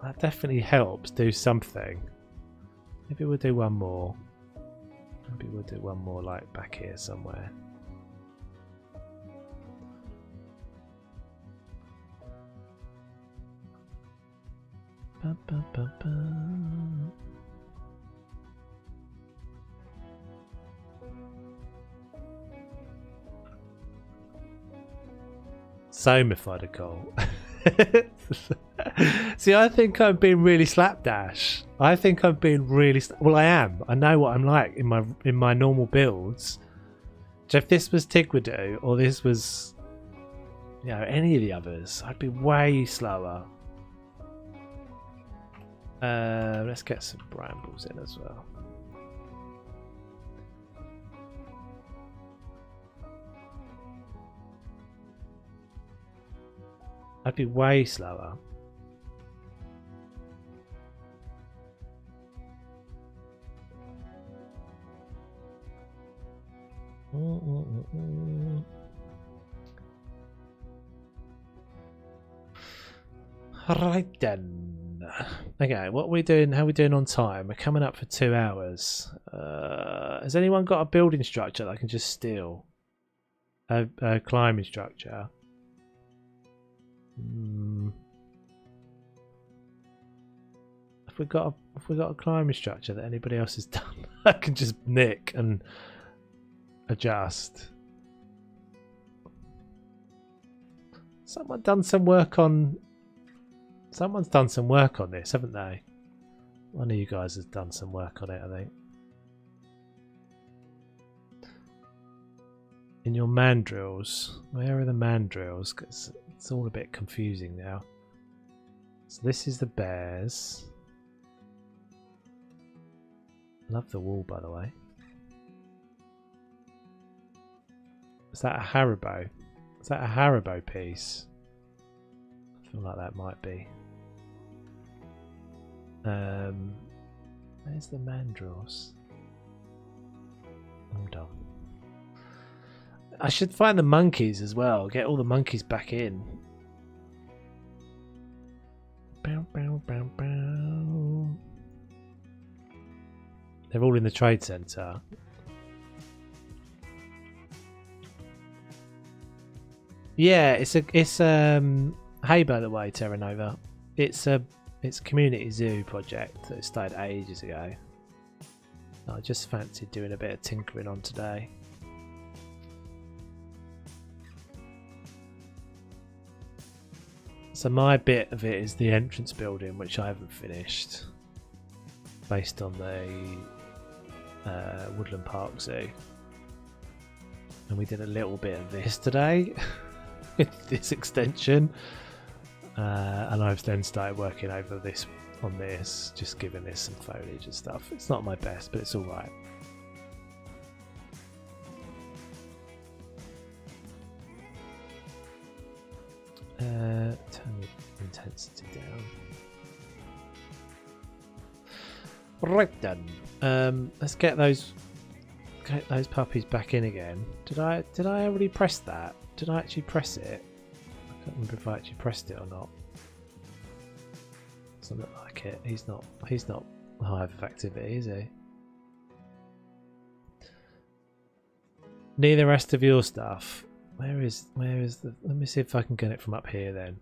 that definitely helps do something. Maybe we'll do one more. Maybe we'll do one more like back here somewhere. Ba, ba, ba, ba. So methodical. See, I think I'm being really slapdash. I think I'm being really well. I am. I know what I'm like in my normal builds. So if this was Tigwidu or this was, you know, any of the others, I'd be way slower. Let's get some brambles in as well. I'd be way slower. Right then. Okay, what are we doing? How are we doing on time? We're coming up for 2 hours. Has anyone got a building structure that I can just steal? A climbing structure. Have we got a climbing structure that anybody else has done? I can just nick and adjust. Someone's done some work on this, haven't they? One of you guys has done some work on it, I think. In your mandrills, where are the mandrills? Because it's all a bit confusing now. So this is the bears. Love the wall, by the way. Is that a Haribo? Is that a Haribo piece? I feel like that might be. Where's the mandrels? Hold on. I should find the monkeys as well. Get all the monkeys back in. Bow, bow, bow, bow. They're all in the trade centre. Yeah, it's hey, by the way, Terra Nova, it's a community zoo project that started ages ago. I just fancied doing a bit of tinkering on today. So my bit of it is the entrance building, which I haven't finished, based on the Woodland Park Zoo. And we did a little bit of this today. With this extension, and I've then started working over this on this, just giving this some foliage and stuff. It's not my best, but it's all right. Turn the intensity down. Right then, let's get those puppies back in again. Did I already press that? Did I actually press it? I can't remember if I actually pressed it or not. Doesn't look like it. He's not high effectivity, is he? Need the rest of your stuff. Where is the? Let me see if I can get it from up here then.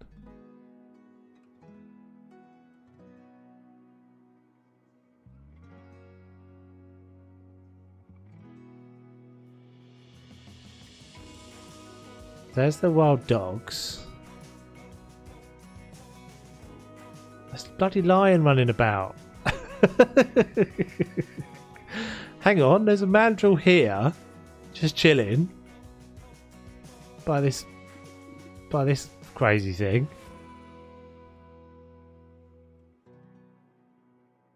There's the wild dogs. There's the bloody lion running about. Hang on, there's a mandrill here, just chilling by this crazy thing.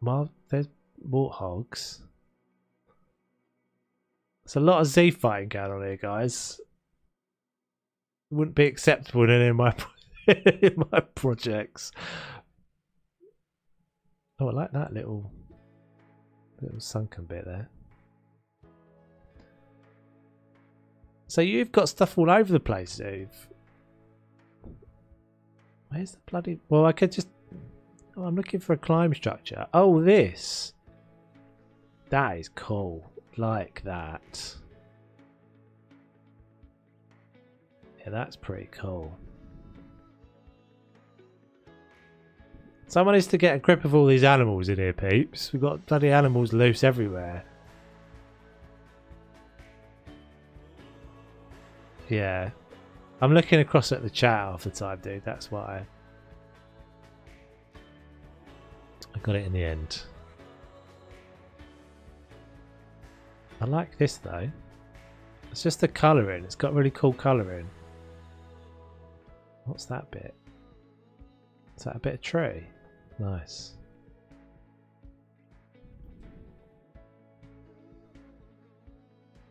Well, there's warthogs. There's a lot of Z fighting going on here, guys. Wouldn't be acceptable in any of my projects. Oh, I like that little sunken bit there. So you've got stuff all over the place, Zoov. Where's the bloody? Well, I could just. Oh, I'm looking for a climb structure. Oh, this. That is cool. Like that. Yeah, that's pretty cool. Someone needs to get a grip of all these animals in here, peeps. We've got bloody animals loose everywhere. Yeah. I'm looking across at the chat half the time, dude. That's why. I got it in the end. I like this, though. It's just the colouring. It's got really cool colouring. What's that bit? Is that a bit of tree? Nice.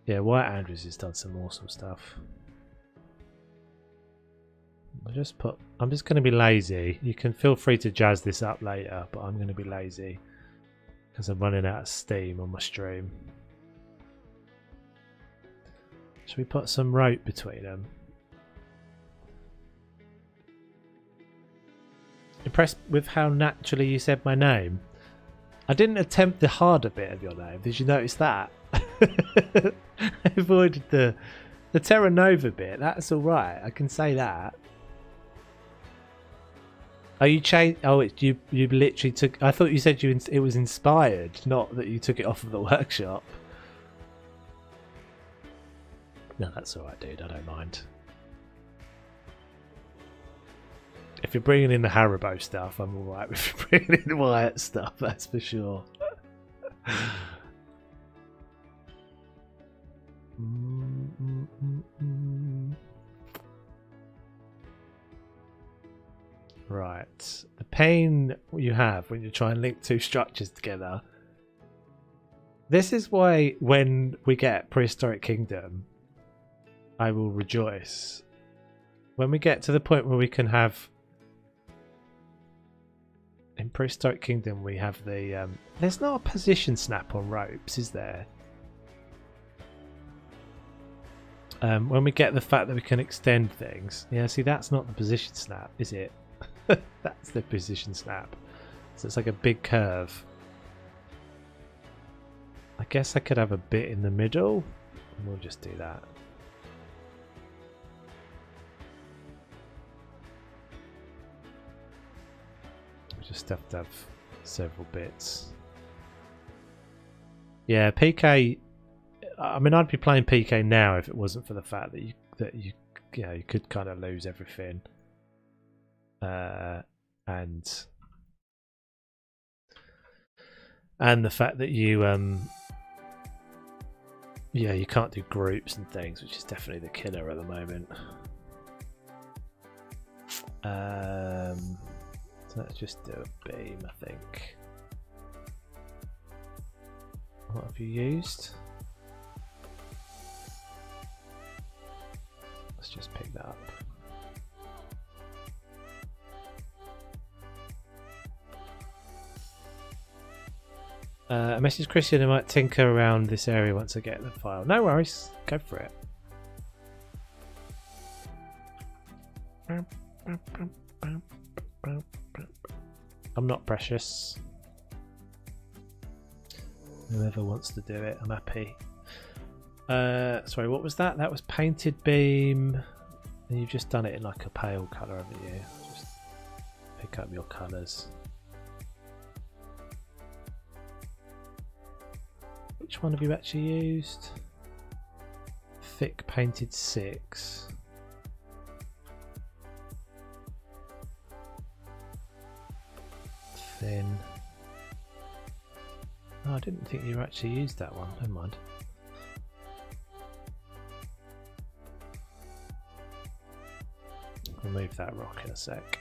Yeah, White Andrews has done some awesome stuff. I'm just going to be lazy. You can feel free to jazz this up later, but I'm going to be lazy because I'm running out of steam on my stream. Should we put some rope between them? Impressed with how naturally you said my name. I didn't attempt the harder bit of your name. Did you notice that? I avoided the Terra Nova bit. That's all right. I can say that. Are you changed? Oh, it's you. You literally took. I thought you said you. It was inspired, not that you took it off of the workshop. No, that's alright, dude. I don't mind. If you're bringing in the Haribo stuff, I'm alright with you bringing in the Wyatt stuff, that's for sure. Right. The pain you have when you try and link two structures together. This is why when we get Prehistoric Kingdom, I will rejoice. When we get to the point where we can have... In Prehistoric Kingdom we have the... there's not a position snap on ropes, is there? When we get the fact that we can extend things. Yeah, see, that's not the position snap, is it? That's the position snap. So it's like a big curve. I guess I could have a bit in the middle. And we'll just do that. We just have to have several bits. Yeah, PK... I mean, I'd be playing PK now if it wasn't for the fact that you could kind of lose everything, and the fact that you you can't do groups and things, which is definitely the killer at the moment. So let's just do a beam, I think. What have you used? Let's just pick that up. I messaged Chrissy and I might tinker around this area once I get the file. No worries, go for it. I'm not precious. Whoever wants to do it, I'm happy. Sorry, what was that? That was painted beam. And you've just done it in like a pale colour, haven't you? Just pick up your colours. Which one have you actually used? Thick painted 6. Thin. Oh, I didn't think you actually used that one. Never mind. Remove that rock in a sec.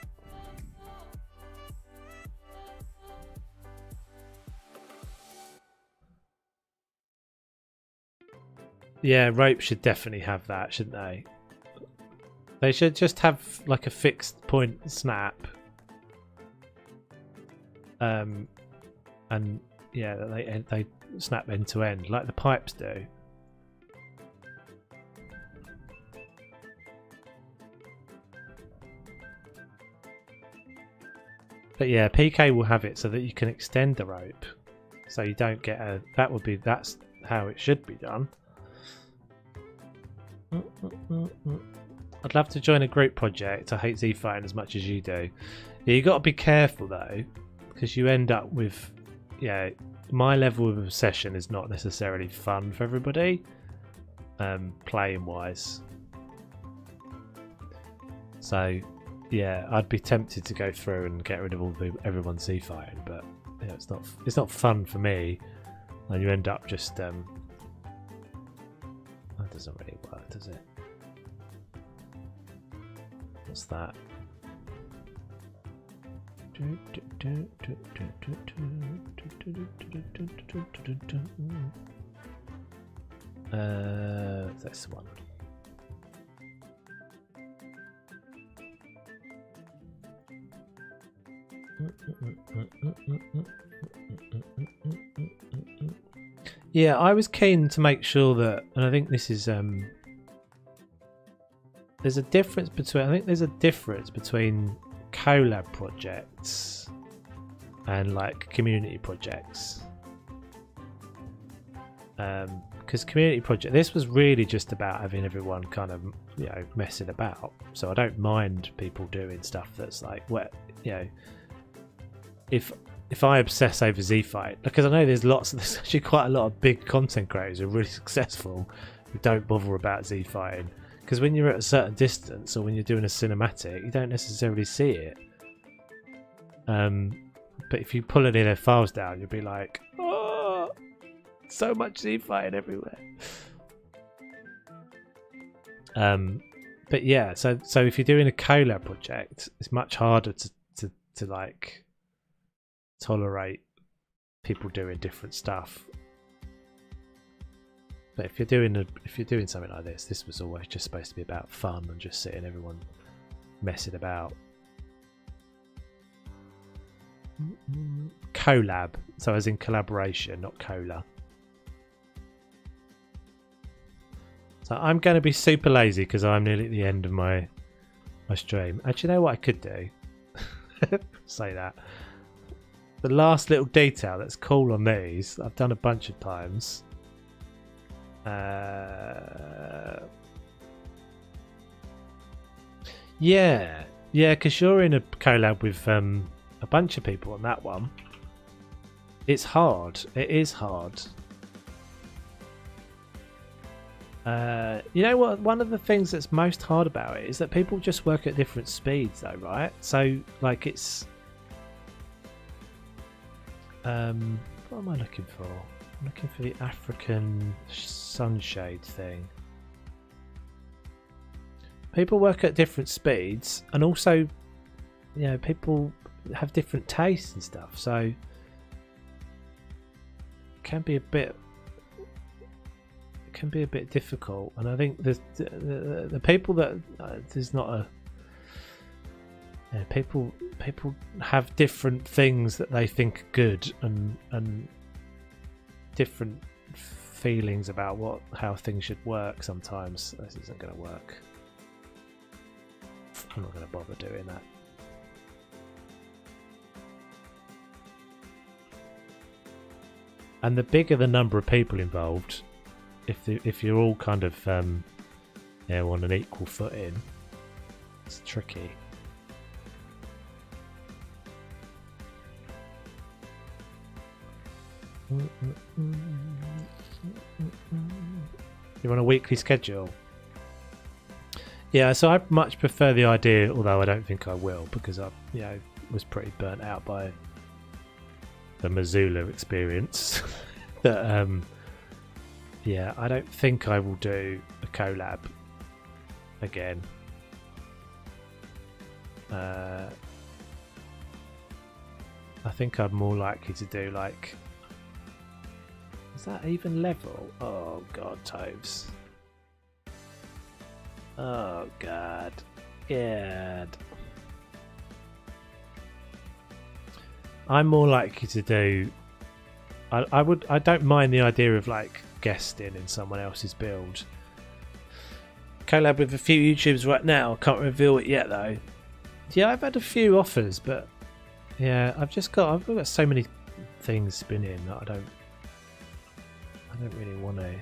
Yeah, rope should definitely have that, shouldn't they? They should just have like a fixed point snap. And yeah, they snap end to end like the pipes do. But yeah, PK will have it so that you can extend the rope, so you don't get a. That's how it should be done. I'd love to join a group project. I hate Z-Phone as much as you do. Yeah, you got to be careful though, because you end up with. Yeah, my level of obsession is not necessarily fun for everybody, playing wise. So. Yeah, I'd be tempted to go through and get rid of everyone's Z-Phone, but you know, it's not fun for me, and you end up just that doesn't really work, does it? What's that? That's the one. Yeah, I was keen to make sure that, and I think this is there's a difference between collab projects and like community projects, because community project, this was really just about having everyone kind of, you know, messing about, so I don't mind people doing stuff that's like, well, you know, if I obsess over Z-Fight, because I know there's actually quite a lot of big content creators who are really successful who don't bother about Z-Fighting, because when you're at a certain distance or when you're doing a cinematic, you don't necessarily see it. But if you pull any of their files down, you'll be like, oh, so much Z-Fighting everywhere. But yeah, so if you're doing a collab project, it's much harder to like tolerate people doing different stuff. But if you're doing something like this, this was always just supposed to be about fun and just sitting everyone messing about. Collab, so as in collaboration, not cola. So I'm going to be super lazy because I'm nearly at the end of my stream. Actually, you know what I could do? Say that. The last little detail that's cool on these, I've done a bunch of times. Yeah, because you're in a collab with a bunch of people on that one. It's hard. It is hard. You know what? One of the things that's most hard about it is that people just work at different speeds, though, right? So, like, it's. What am I looking for? I'm looking for the African sunshade thing. People work at different speeds, and also, you know, people have different tastes and stuff, so it can be a bit difficult. And I think the people that there's not a you know, people have different things that they think are good, and different feelings about how things should work. Sometimes this isn't going to work. I'm not going to bother doing that. And the bigger the number of people involved, if you're all kind of you know, on an equal footing, it's tricky. You're on a weekly schedule. Yeah, so I much prefer the idea, although I don't think I will, because I, you know, was pretty burnt out by the Missoula experience. That yeah, I don't think I will do a collab again. I think I'm more likely to do like. Is that even level? Oh god, Toves. Oh god. God. I'm more likely to do. I don't mind the idea of like guesting in someone else's build. Collab with a few YouTubers right now. Can't reveal it yet though. Yeah, I've had a few offers, but yeah, I've got so many things spinning that I don't really want to.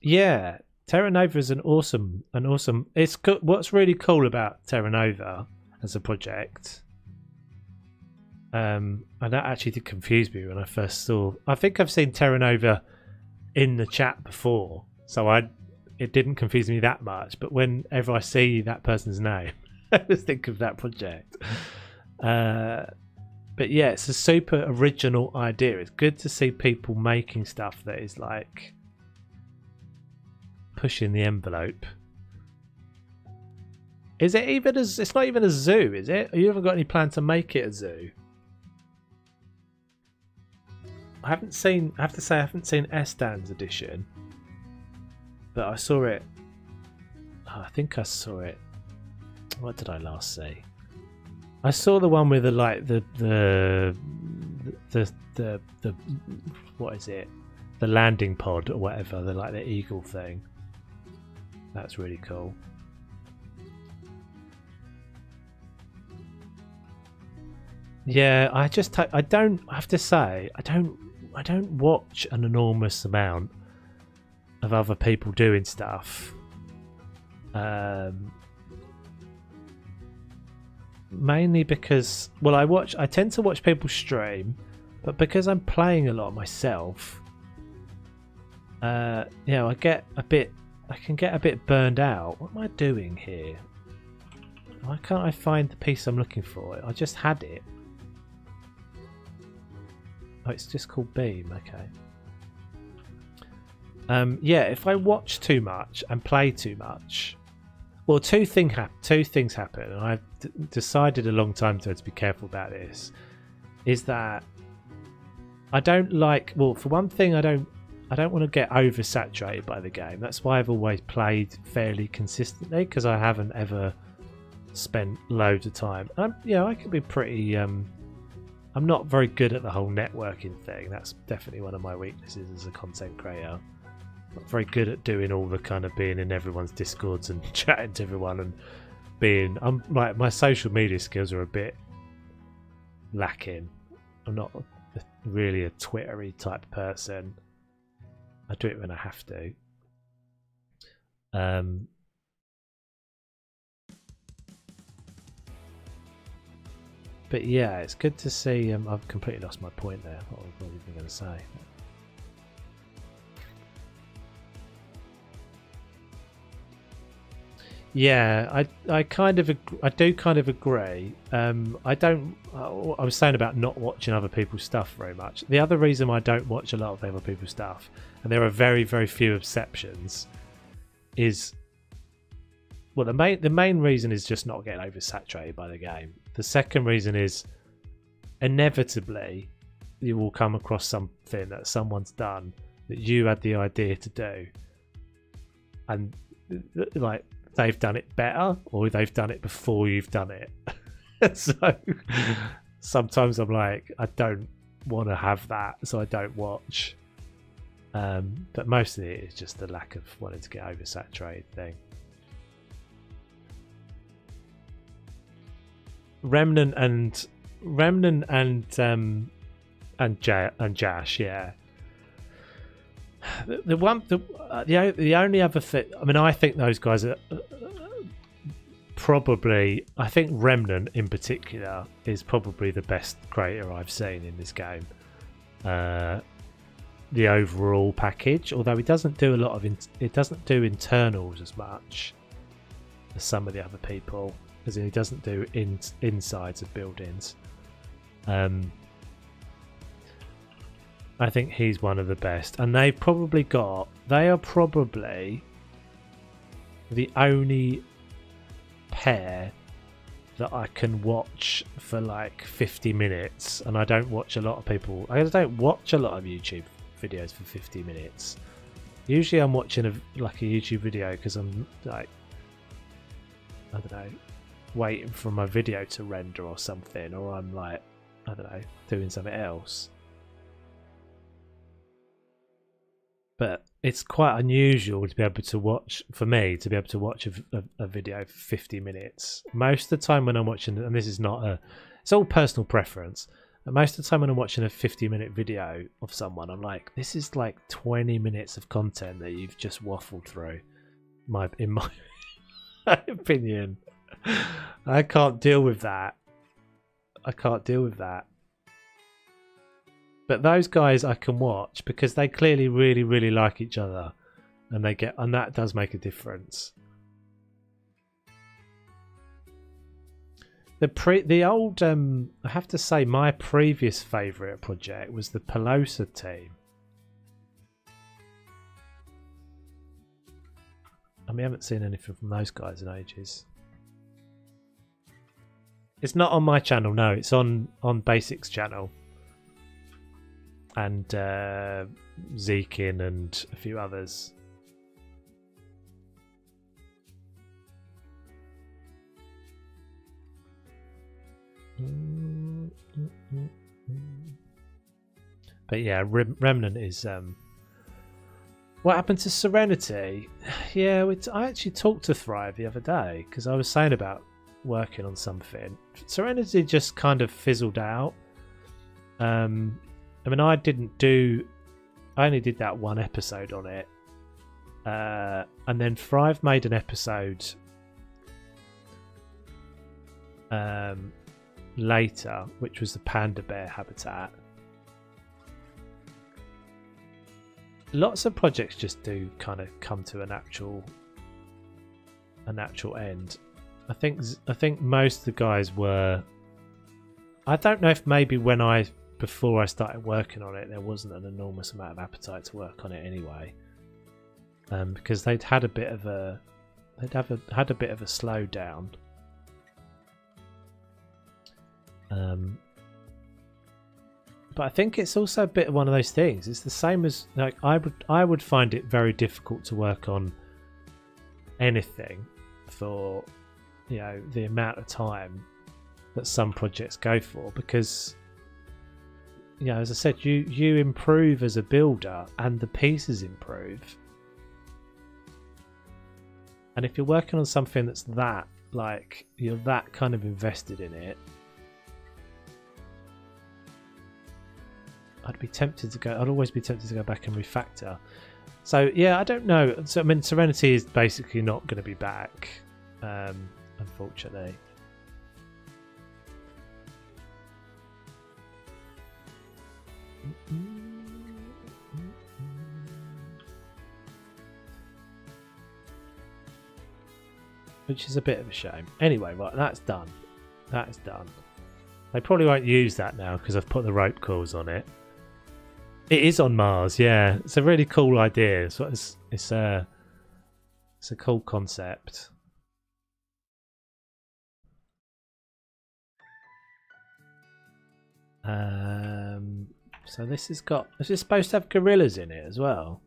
Yeah, Terra Nova is an awesome. It's good. What's really cool about Terra Nova as a project, and that actually did confuse me when I first saw. I think I've seen Terra Nova in the chat before, so it didn't confuse me that much. But whenever I see that person's name, I just think of that project. But yeah, it's a super original idea. It's good to see people making stuff that is like pushing the envelope. Is it even as? It's not even a zoo, is it? You haven't got any plan to make it a zoo. I haven't seen. I have to say, I haven't seen Estan's edition, but I saw it. Oh, I think I saw it. What did I last see? I saw the one with the like the what is it? The landing pod or whatever, the like the eagle thing. That's really cool. Yeah, I don't have to say I don't watch an enormous amount of other people doing stuff. Mainly because, well, I tend to watch people stream, but because I'm playing a lot myself, you know, I can get a bit burned out. What am I doing here? Why can't I find the piece I'm looking for? I just had it. Oh, it's just called Beam. Okay. Yeah, if I watch too much and play too much. Well, two things happen, and I've decided a long time ago to be careful about this, is that I don't like, well, for one thing, I don't want to get oversaturated by the game. That's why I've always played fairly consistently, because I haven't ever spent loads of time. Yeah, I can be pretty, I'm not very good at the whole networking thing. That's definitely one of my weaknesses as a content creator. I'm not very good at doing all the kind of being in everyone's discords and chatting to everyone and being, I'm like, my social media skills are a bit lacking. I'm not really a Twittery type person. I do it when I have to. But yeah, it's good to see. I've completely lost my point there. What was I even going to say? Yeah, I do kind of agree. I was saying about not watching other people's stuff very much. The other reason I don't watch a lot of other people's stuff, and there are very, very few exceptions, is, well, the main reason is just not getting oversaturated by the game. The second reason is inevitably you will come across something that someone's done that you had the idea to do, and like, they've done it better, or they've done it before you've done it. So sometimes I'm like, I don't want to have that, so I don't watch. But mostly it's just the lack of wanting to get oversaturated thing. Remnant and Jash, yeah. The only other thing, I mean, I think those guys are probably, I think Remnant in particular is probably the best creator I've seen in this game. The overall package, although he doesn't do a lot of, it doesn't do internals as much as some of the other people, as in he doesn't do insides of buildings. I think he's one of the best, and they've probably got, they are probably the only pair that I can watch for like 50 minutes, and I don't watch a lot of people, I don't watch a lot of YouTube videos for 50 minutes. Usually I'm watching like a YouTube video because I'm like, I don't know, waiting for my video to render or something, or I'm like, I don't know, doing something else. But it's quite unusual to be able to watch, for me, to be able to watch a video for 50 minutes. Most of the time when I'm watching, and this is not a, it's all personal preference, but most of the time when I'm watching a 50-minute video of someone, I'm like, this is like 20 minutes of content that you've just waffled through, in my opinion. I can't deal with that. I can't deal with that. But those guys I can watch because they clearly really, really like each other, and they get, and that does make a difference. The old I have to say, my previous favourite project was the Pelosa team. I mean, we haven't seen anything from those guys in ages. It's not on my channel, no. It's on Basic's channel. And Zekin and a few others. But yeah, Remnant is. What happened to Serenity? Yeah, I actually talked to Thrive the other day because I was saying about working on something. Serenity just kind of fizzled out. I mean, I only did that one episode on it, and then Thrive made an episode later, which was the panda bear habitat. Lots of projects just do kind of come to a natural end. I think most of the guys were. I don't know if maybe before I started working on it, there wasn't an enormous amount of appetite to work on it anyway, because they'd had a bit of a slowdown. But I think it's also a bit of one of those things. It's the same as, like, I would find it very difficult to work on anything for, you know, the amount of time that some projects go for, because, you know, as I said, you improve as a builder and the pieces improve. And if you're working on something that's that, like, you're that kind of invested in it, I'd be tempted to go, I'd always be tempted to go back and refactor. So yeah, I don't know. So I mean, Serenity is basically not going to be back, unfortunately. Which is a bit of a shame. Anyway, right, that's done. That is done. They probably won't use that now because I've put the rope coils on it. It is on Mars, yeah. It's a really cool idea. It's a cool concept. So this has got, is it supposed to have gorillas in it as well?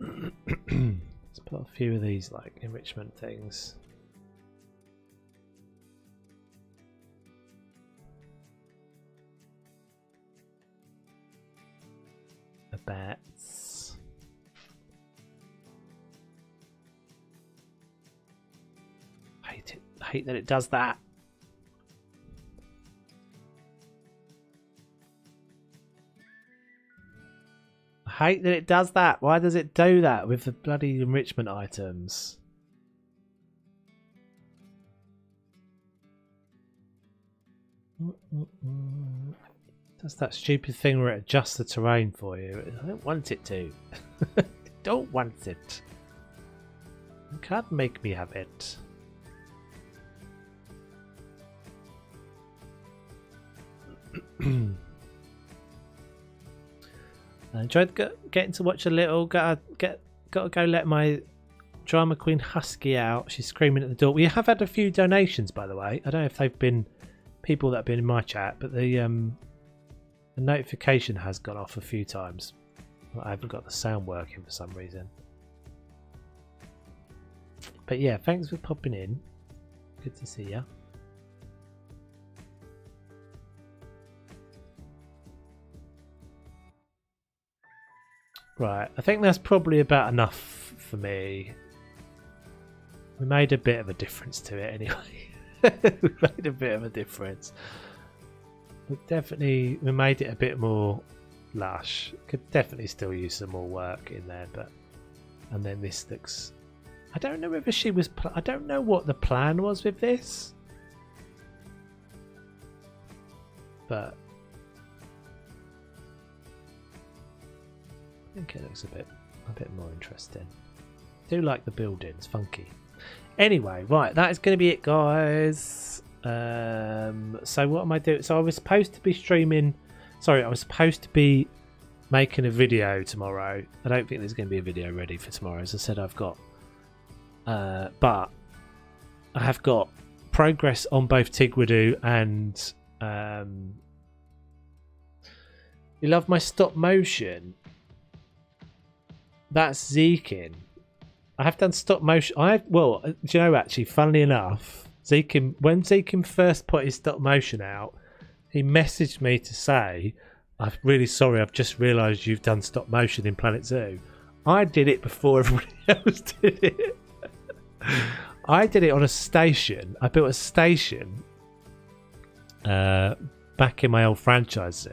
Let's put a few of these like enrichment things. The bats. I hate it. I hate that it does that. Hate that it does that. Why does it do that with the bloody enrichment items? That's that stupid thing where it adjusts the terrain for you. I don't want it to. I don't want it. You can't make me have it. I enjoyed getting to watch a little. Gotta go let my drama queen Husky out. She's screaming at the door. We have had a few donations, by the way. I don't know if they've been people that have been in my chat, but the notification has gone off a few times. I haven't got the sound working for some reason. But yeah, thanks for popping in. Good to see you. Right, I think that's probably about enough for me. We made a bit of a difference to it anyway. We made a bit of a difference. We made it a bit more lush. Could definitely still use some more work in there, but and then this looks. I don't know whether she was. I don't know what the plan was with this, but. I think it looks a bit more interesting. I do like the building, it's funky. Anyway, right, that is going to be it, guys. So what am I doing? So I was supposed to be streaming. Sorry, I was supposed to be making a video tomorrow. I don't think there's going to be a video ready for tomorrow. As I said, I've got. But I have got progress on both Tigwidu and. You love my stop motion. That's Zekin. I have done stop motion. Well, do you know, actually, funnily enough, Zekin, when Zekin first put his stop motion out, he messaged me to say, I'm really sorry, I've just realised you've done stop motion in Planet Zoo. I did it before everybody else did it. I did it on a station. I built a station back in my old franchise zoo.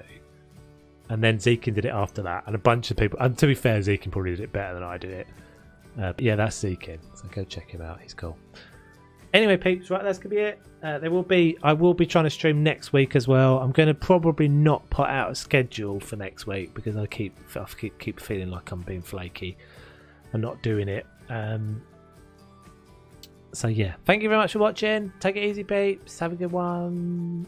And then Zekin did it after that, and a bunch of people. And to be fair, Zekin probably did it better than I did it. But yeah, that's Zekin. So go check him out. He's cool. Anyway, peeps, right, that's gonna be it. I will be trying to stream next week as well. I'm gonna probably not put out a schedule for next week because I keep feeling like I'm being flaky and not doing it. So yeah, thank you very much for watching. Take it easy, peeps. Have a good one.